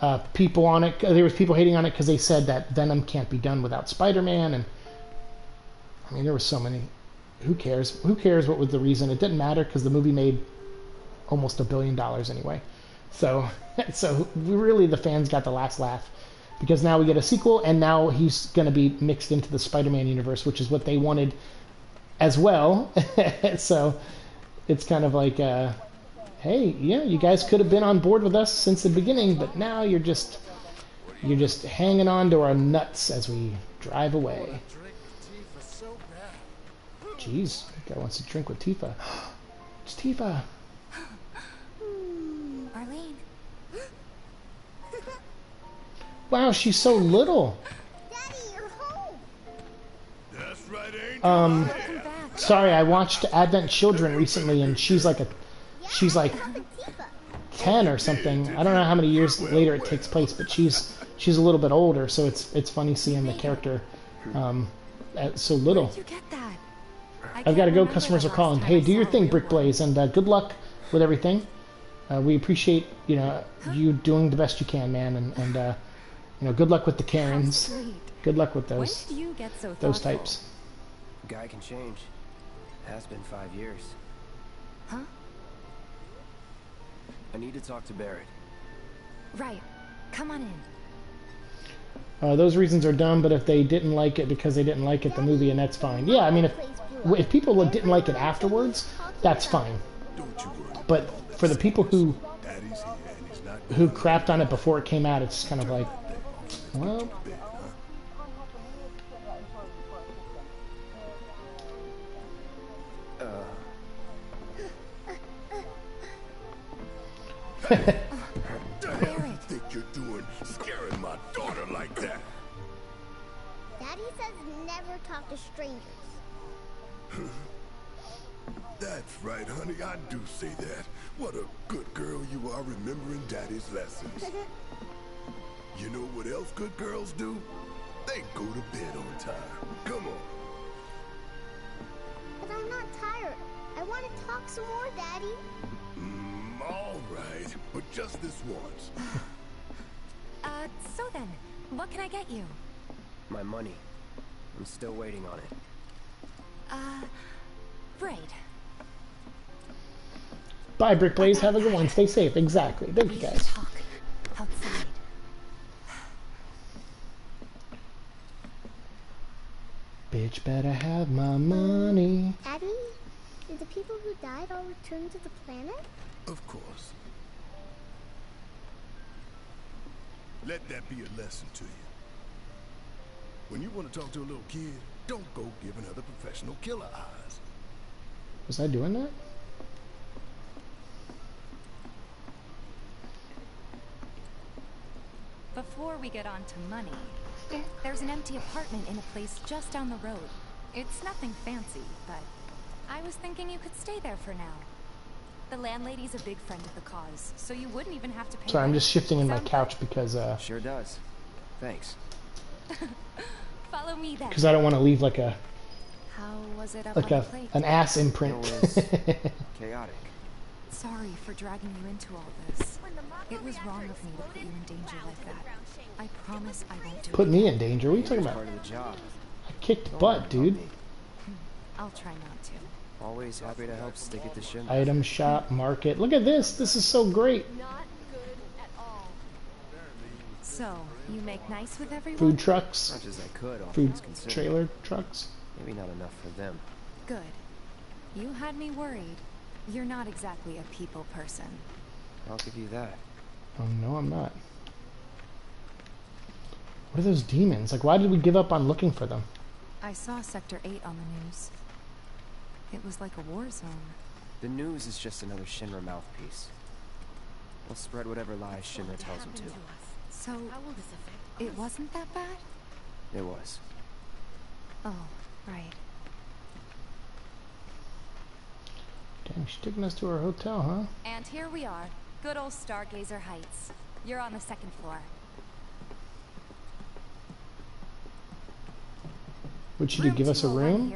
uh, people on it. There was people hating on it because they said that Venom can't be done without Spider-Man, and I mean, there were so many. Who cares? Who cares what was the reason? It didn't matter because the movie made almost a billion dollars anyway. So, so really, the fans got the last laugh, because now we get a sequel, and now he's going to be mixed into the Spider-Man universe, which is what they wanted as well. So it's kind of like, uh, hey, yeah, you guys could have been on board with us since the beginning, but now you're just you're just hanging on to our nuts as we drive away. Jeez, that guy wants to drink with Tifa. It's Tifa. Arlene. Wow, she's so little. Daddy, you're home. That's right, Angel. Um, sorry, I watched Advent Children recently, and she's like a, she's like ten or something. I don't know how many years later it takes place, but she's she's a little bit older, so it's it's funny seeing the character, um, so little. Where did you get that? I've got to go. Customers are calling. Hey, do your thing, Brick Blaze, and uh, good luck with everything. Uh, we appreciate you know you doing the best you can, man, and and uh, you know, good luck with the Karens. Good luck with those those types. Guy can change. Has been five years. Huh? I need to talk to Barrett. Right. Come on in. Uh, those reasons are dumb, but if they didn't like it because they didn't like it, the movie, and that's fine. Yeah, I mean, if if people didn't like it afterwards, that's fine. But for the people who who crapped on it before it came out, it's kind of like, well, talk to strangers. That's right, honey. I do say that. What a good girl you are, remembering Daddy's lessons. You know what else good girls do? They go to bed on time. Come on. But I'm not tired. I want to talk some more, Daddy. Mm, all right, but just this once. uh, so then, what can I get you? My money. I'm still waiting on it. Uh, right. Bye, Brick Blaze. Have a good one. Stay safe. Exactly. Thank you, guys. Talk outside. Bitch, better have my money. Daddy, did the people who died all return to the planet? Of course. Let that be a lesson to you. When you want to talk to a little kid, don't go giving her the professional killer eyes. Was I doing that? Before we get on to money, there's an empty apartment in a place just down the road. It's nothing fancy, but I was thinking you could stay there for now. The landlady's a big friend of the cause, so you wouldn't even have to pay. Sorry, I'm just shifting in my couch because, uh... Sure does. Thanks. Follow me then. Because I don't want to leave like a How was it up like a an ass imprint. Chaotic. Sorry for dragging you into all this. It was wrong of me to put you in danger like that. I promise I won't do it. Put me in danger? What are you talking about? I kicked butt, dude. I'll try not to. Always happy to help. Stick at the shin. Item shop, market. Look at this. This is so great. So, you make nice with everyone? Food trucks. As much as I could, food trailer trucks. Maybe not enough for them. Good. You had me worried. You're not exactly a people person. I'll give you that. Oh, no, I'm not. What are those demons? Like, why did we give up on looking for them? I saw Sector eight on the news. It was like a war zone. The news is just another Shinra mouthpiece. We'll spread whatever lies Shinra tells them to. So, it wasn't that bad? It was. Oh, right. Dang, she's taking us to her hotel, huh? And here we are. Good old Stargazer Heights. You're on the second floor. Would she do, give us a room?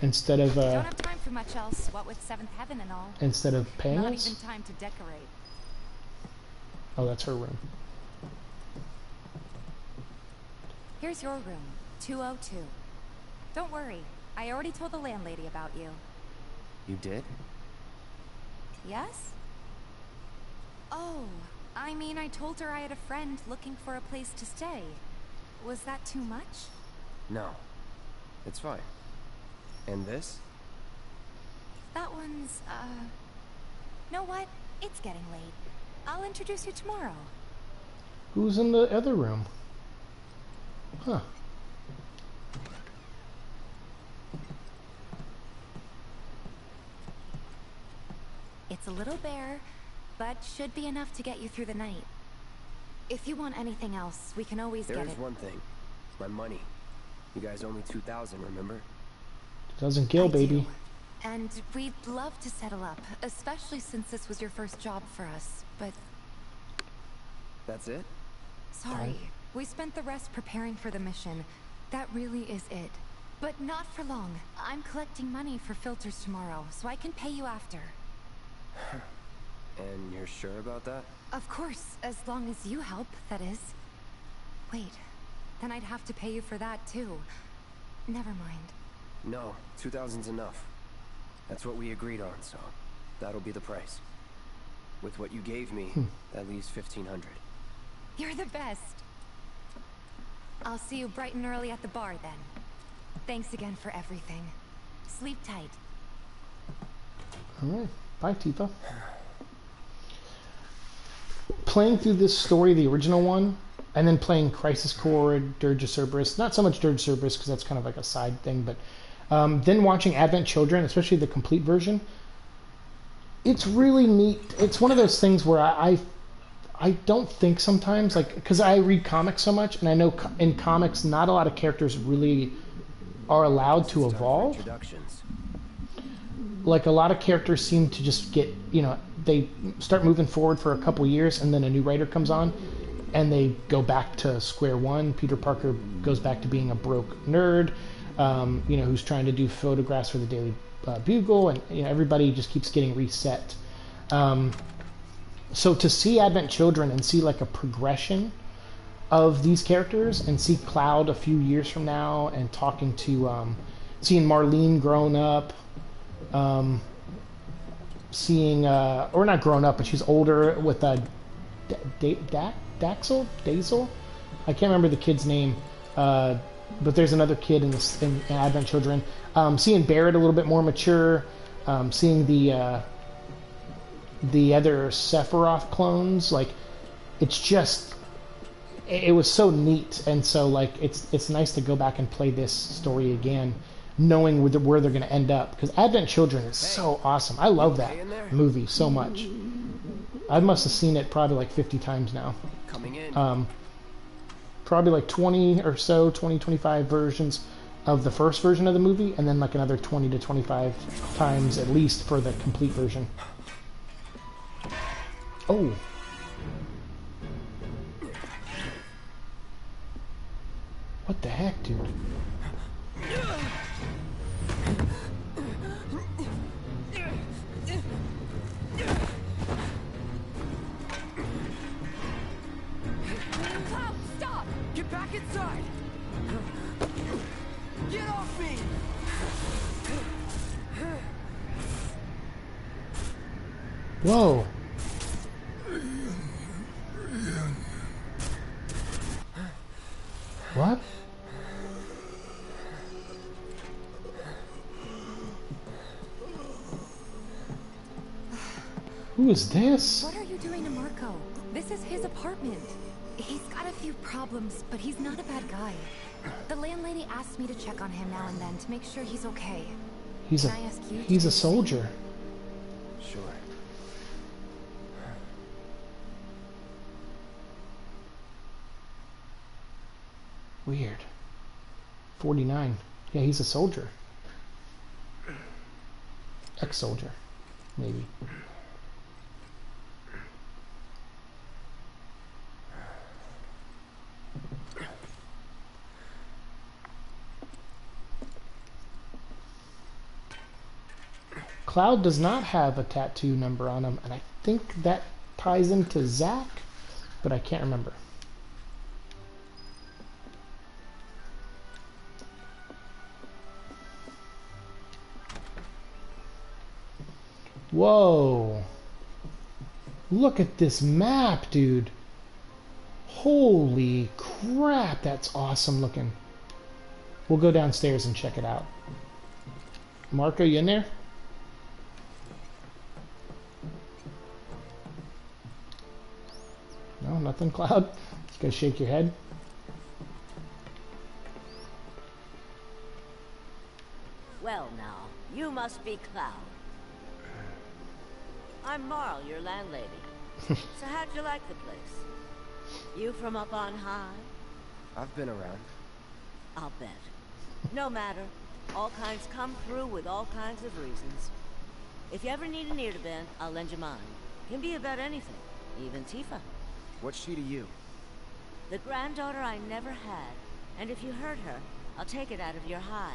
Instead of, uh... don't have time for much else, what with Seventh Heaven and all. Instead of paying us? Not even time to decorate. Oh, that's her room. Here's your room, two oh two. Don't worry, I already told the landlady about you. You did? Yes? Oh, I mean, I told her I had a friend looking for a place to stay. Was that too much? No, it's fine. And this? That one's, uh... know what? It's getting late. I'll introduce you tomorrow. Who's in the other room? Huh. It's a little bare, but should be enough to get you through the night. If you want anything else, we can always get it. There's one thing. It's my money. You guys owe me two thousand, remember? Doesn't kill, baby. And we'd love to settle up, especially since this was your first job for us, but... That's it? Sorry. We spent the rest preparing for the mission. That really is it. But not for long. I'm collecting money for filters tomorrow, so I can pay you after. And you're sure about that? Of course, as long as you help, that is. Wait, then I'd have to pay you for that, too. Never mind. No, two thousand's enough. That's what we agreed on, so that'll be the price. With what you gave me, that leaves fifteen hundred. You're the best. I'll see you bright and early at the bar, then. Thanks again for everything. Sleep tight. Alright. Bye, Tifa. Playing through this story, the original one, and then playing Crisis Core, Dirge of Cerberus. Not so much Dirge of Cerberus, because that's kind of like a side thing, but um, then watching Advent Children, especially the complete version, it's really neat. It's one of those things where I... I I don't think sometimes, like, because I read comics so much, and I know co in comics not a lot of characters really are allowed to evolve. Like, a lot of characters seem to just get, you know, they start moving forward for a couple years, and then a new writer comes on, and they go back to square one. Peter Parker goes back to being a broke nerd, um, you know, who's trying to do photographs for the Daily uh, Bugle, and, you know, everybody just keeps getting reset. Um... So to see Advent Children and see like a progression of these characters, and see Cloud a few years from now, and talking to, um, seeing Marlene grown up, um, seeing, uh, or not grown up, but she's older with uh, D D Daxel? Dazel? I can't remember the kid's name, uh, but there's another kid in, this, in, in Advent Children. Um, seeing Barrett a little bit more mature, um, seeing the... Uh, the other Sephiroth clones, like, it's just, it, it was so neat, and so, like, it's it's nice to go back and play this story again, knowing where they're, where they're going to end up, because Advent Children is so awesome. I love that movie so much. I must have seen it probably like fifty times now. Coming in. Um, probably like twenty or so, twenty, twenty-five versions of the first version of the movie, and then like another twenty to twenty-five times at least for the complete version. Oh. What the heck, dude? Cloud, stop! Get back inside! Get off me! Whoa. What? Who is this? What are you doing to Marco? This is his apartment. He's got a few problems, but he's not a bad guy. The landlady asks me to check on him now and then to make sure he's okay. He's Can a I ask you he's a soldier. Sure. Weird. forty-nine. Yeah, he's a soldier. Ex-soldier. Maybe. Cloud does not have a tattoo number on him, and I think that ties into Zach, but I can't remember. Whoa. Look at this map, dude. Holy crap, that's awesome looking. We'll go downstairs and check it out. Marco, you in there? No, nothing, Cloud? Just gotta shake your head. Well now, you must be Cloud. I'm Marl, your landlady. So how'd you like the place? You from up on high? I've been around. I'll bet. No matter. All kinds come through with all kinds of reasons. If you ever need an ear to bend, I'll lend you mine. Can be about anything, even Tifa. What's she to you? The granddaughter I never had. And if you hurt her, I'll take it out of your hide.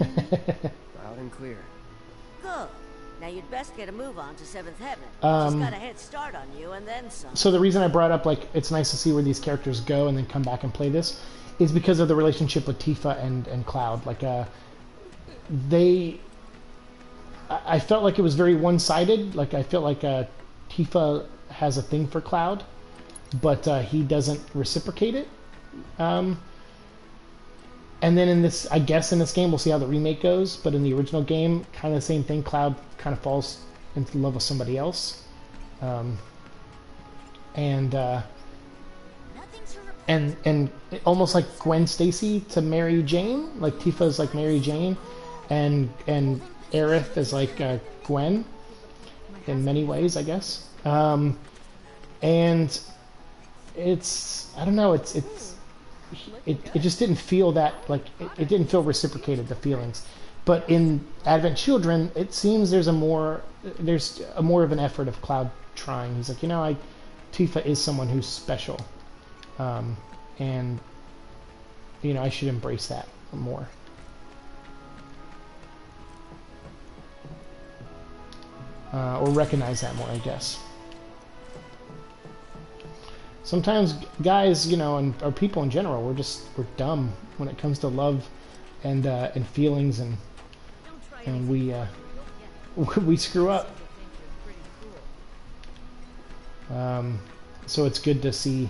Loud and clear. Good. Now you'd best get a move on to Seventh Heaven. Um, She's got a head start on you and then some. So the reason I brought up, like, it's nice to see where these characters go and then come back and play this, is because of the relationship with Tifa and, and Cloud. Like, uh, they... I, I felt like it was very one-sided. Like, I felt like uh, Tifa has a thing for Cloud, but uh, he doesn't reciprocate it. Um... And then in this, I guess in this game, we'll see how the remake goes, but in the original game, kind of the same thing. Cloud kind of falls into love with somebody else. Um, and, uh, and, and almost like Gwen Stacy to Mary Jane, like Tifa's like Mary Jane, and, and Aerith is like uh, Gwen in many ways, I guess. Um, and it's, I don't know, it's, it's, It, it just didn't feel that, like, it, it didn't feel reciprocated, the feelings. But in Advent Children, it seems there's a more, there's a more of an effort of Cloud trying. He's like, you know, I, Tifa is someone who's special. Um, and, you know, I should embrace that more. Uh, or recognize that more, I guess. Sometimes guys, you know, and or people in general, we're just we're dumb when it comes to love and uh, and feelings, and and we uh, we screw up. Um, so it's good to see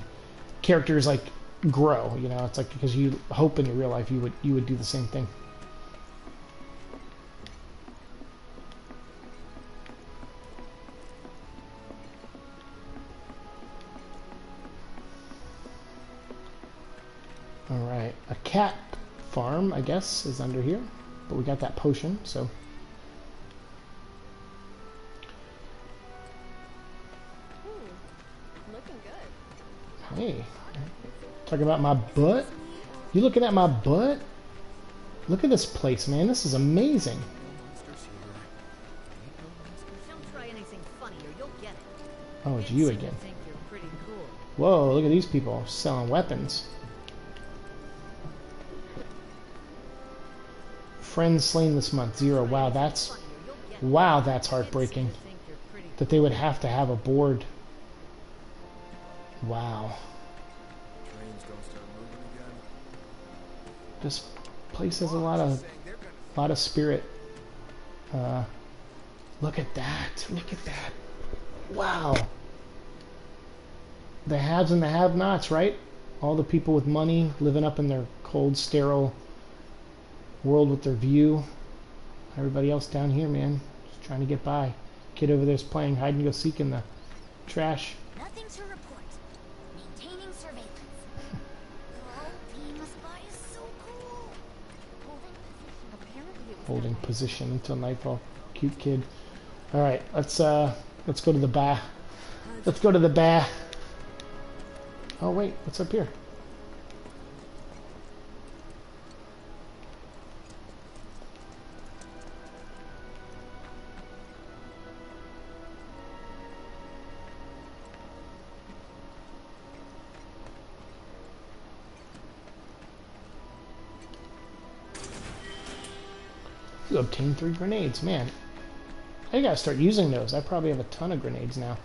characters like grow. You know, it's like because you hope in your real life you would you would do the same thing. Alright, a cat farm, I guess, is under here. But we got that potion, so. Ooh, looking good. Hey, talking about my butt? You looking at my butt? Look at this place, man. This is amazing. Don't try anything funny or you'll get it. Oh, it's you again. Whoa, look at these people selling weapons. Friends slain this month, zero. Wow, that's wow, that's heartbreaking. That they would have to have a board. Wow. This place has a lot of lot of spirit. Uh, look at that! Look at that! Wow. The haves and the have-nots, right? All the people with money living up in their cold, sterile world with their view. Everybody else down here, man, just trying to get by. Kid over there's playing hide and go seek in the trash. Nothing to report. Maintaining surveillance. Oh, we must buy is so cool. Holding position. Holding position until nightfall. Cute kid. All right, let's uh, let's go to the bar. Let's go to the bar. Oh wait, what's up here? Obtain three grenades, man. I gotta start using those. I probably have a ton of grenades now.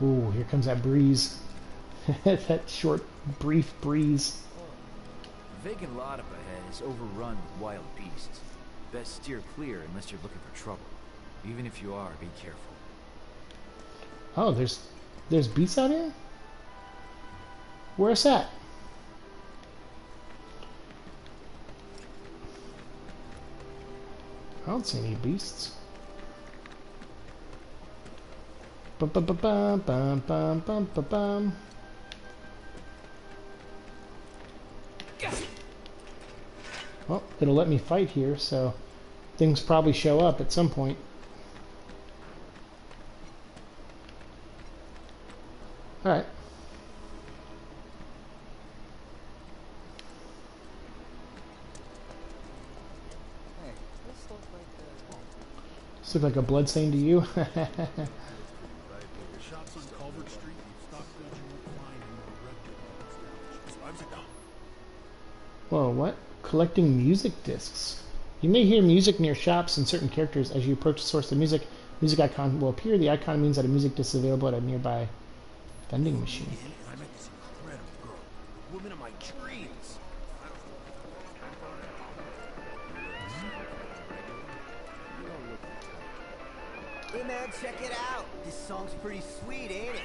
Ooh, here comes that breeze. That short, brief breeze. vacant lot up ahead is overrun with wild beasts. Best steer clear unless you're looking for trouble. Even if you are, be careful. Oh, there's there's beasts out here? Where's that? I don't see any beasts. Bum bum bum bum bum bum bum bum bum. Well, it'll let me fight here, so things probably show up at some point. Alright. This looks like a blood stain to you. Whoa, what? Collecting music discs. You may hear music near shops and certain characters. As you approach the source of music, music icon will appear. The icon means that a music disc is available at a nearby vending machine. I met this incredible girl, woman of my dreams. Hey man, check it out. This song's pretty sweet, ain't it?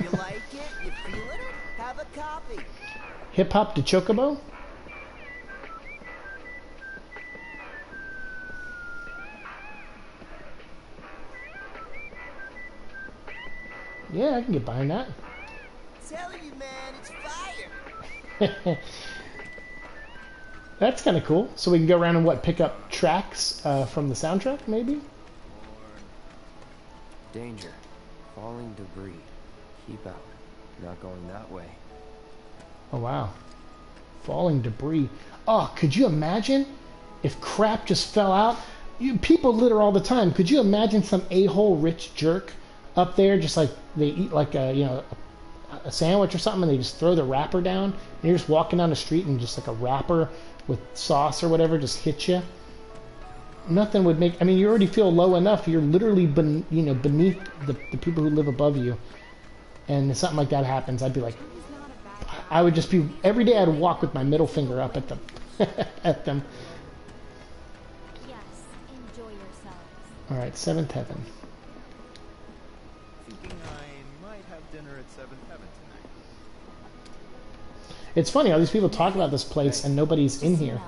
You like it? You feel it? Have a copy. Hip hop to Chocobo? Yeah, I can get behind that. Telling you, man, it's fire. That's kind of cool. So we can go around and what, pick up tracks uh, from the soundtrack, maybe? Danger, falling debris. Keep out. Not going that way. Oh wow, falling debris. Oh, could you imagine if crap just fell out? You, people litter all the time. Could you imagine some a-hole rich jerk up there, just like they eat like a you know a sandwich or something, and they just throw the wrapper down, and you're just walking down the street, and just like a wrapper with sauce or whatever just hits you. Nothing would make. I mean, you already feel low enough. You're literally, ben, you know, beneath the the people who live above you, and if something like that happens, I'd be like, I would just be every day. I'd walk with my middle finger up at them, at them. Yes, enjoy yourselves. All right, Seventh Heaven. Thinking I might have dinner at Seventh Heaven tonight. It's funny all these people talk about this place and nobody's in here.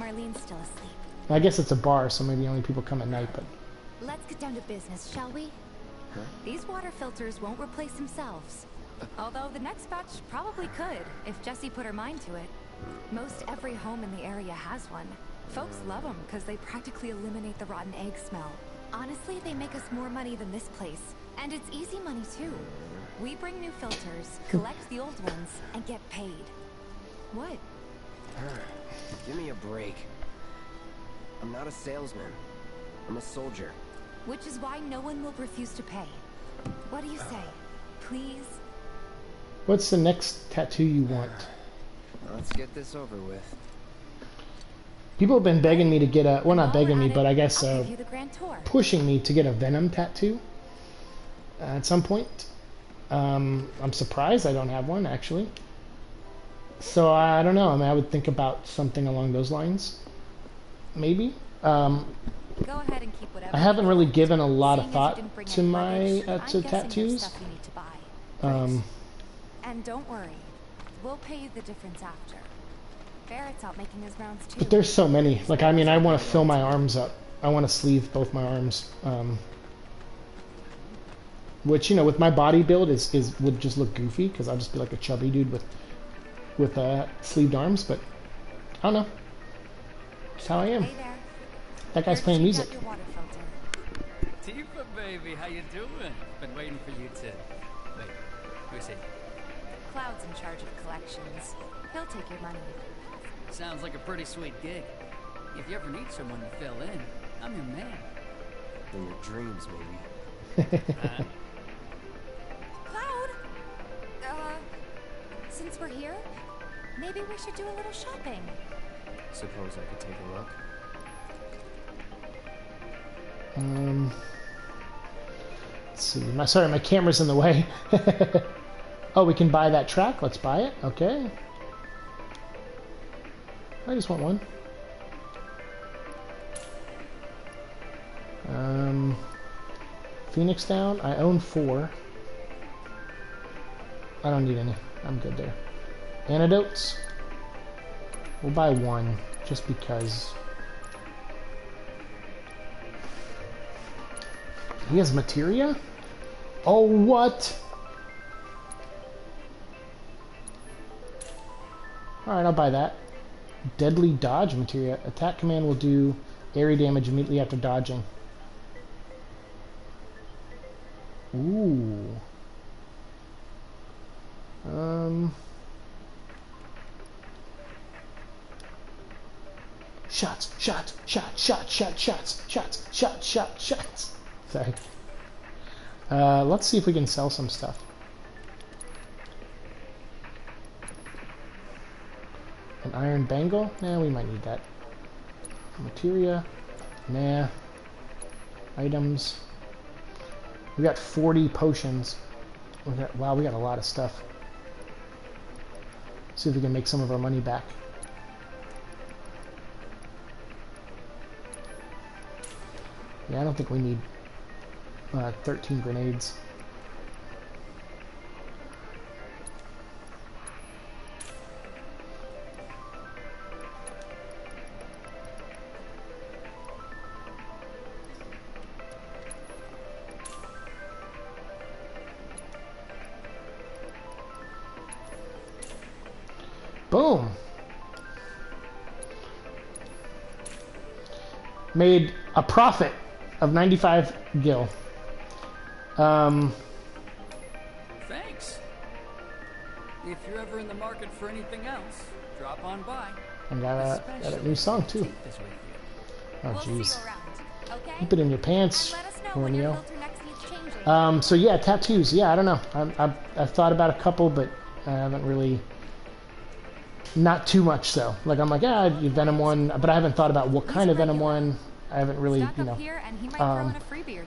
Marlene's still asleep. I guess it's a bar, so maybe only people come at night, but... Let's get down to business, shall we? Huh? These water filters won't replace themselves. Although the next batch probably could, if Jessie put her mind to it. Most every home in the area has one. Folks love them because they practically eliminate the rotten egg smell. Honestly, they make us more money than this place. And it's easy money, too. We bring new filters, collect the old ones, and get paid. What? Her, give me a break. I'm not a salesman. I'm a soldier. Which is why no one will refuse to pay. What do you say? Please? What's the next tattoo you want? Let's get this over with. People have been begging me to get a... Well, not begging me, but I guess uh, pushing me to get a Venom tattoo uh, at some point. Um, I'm surprised I don't have one, actually. So, I don't know. I mean, I would think about something along those lines. Maybe. Um, Go ahead and keep whatever. I haven't really given a lot of thought to my uh, to tattoos. Um, and don't worry, we'll pay you the difference after. Barrett's out making his rounds too. But there's so many. Like I mean, I want to fill my arms up. I want to sleeve both my arms. Um, which you know, with my body build, is is would just look goofy because I'll just be like a chubby dude with with uh, sleeved arms. But I don't know. That's how I am. Hey that guy's playing music. Tifa, baby, how you doing? Been waiting for you to. Wait, who's he? Cloud's in charge of collections. He'll take your money. Sounds like a pretty sweet gig. If you ever need someone to fill in, I'm your man. In your dreams, baby. uh. Cloud, uh, since we're here, maybe we should do a little shopping. Suppose I could take a look. Um, let's see. My, sorry, my camera's in the way. Oh, we can buy that track. Let's buy it. Okay. I just want one. Um, Phoenix Down, I own four. I don't need any. I'm good there. Antidotes? We'll buy one, just because. He has materia? Oh, what? Alright, I'll buy that. Deadly dodge materia. Attack command will do area damage immediately after dodging. Ooh. Um. Shots, shots, shots, shots, shots, shots, shots, shots, shots, shots. Sorry. Uh, let's see if we can sell some stuff. An iron bangle? Nah, we might need that. Materia? Nah. Items. We got forty potions. We got, wow, we got a lot of stuff. See if we can make some of our money back. Yeah, I don't think we need uh, thirteen grenades. Boom! Made a profit of ninety-five gil. Um, Thanks. If you're ever in the market for anything else, drop on by. And got a, got a new song too. Oh jeez. Okay? Keep it in your pants, Corneo. Um, so yeah, tattoos. Yeah, I don't know. I, I, I've thought about a couple, but I haven't really. Not too much so. Like I'm like, ah, you Venom one, but I haven't thought about what kind of Venom one. I haven't really, you know. Um,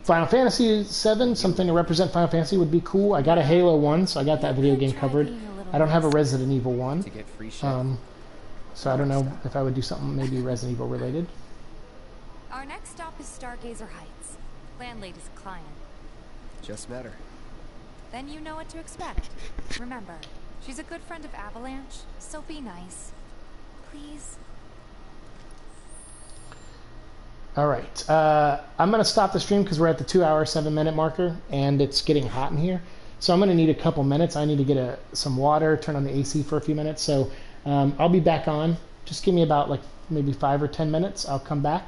Final Fantasy seven, something to represent Final Fantasy would be cool. I got a Halo one, so I got that video game covered. I don't have a Resident Evil one, um, so I don't know if I would do something maybe Resident Evil related. Our next stop is Stargazer Heights, landlady's client. Just met her. Then you know what to expect. Remember, she's a good friend of Avalanche, so be nice, please. All right, uh, I'm gonna stop the stream because we're at the two hour, seven minute marker and it's getting hot in here. So I'm gonna need a couple minutes. I need to get a, some water, turn on the A C for a few minutes. So um, I'll be back on. Just give me about like maybe five or ten minutes. I'll come back.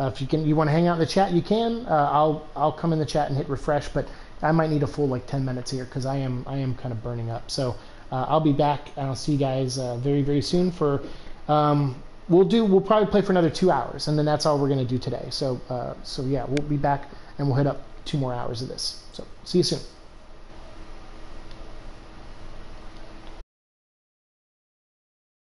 Uh, if you can, you wanna hang out in the chat, you can. Uh, I'll, I'll come in the chat and hit refresh, but I might need a full like ten minutes here because I am, I am kind of burning up. So uh, I'll be back and I'll see you guys uh, very, very soon for, um, We'll do. We'll probably play for another two hours, and then that's all we're going to do today. So, uh, so yeah, we'll be back, and we'll hit up two more hours of this. So, see you soon.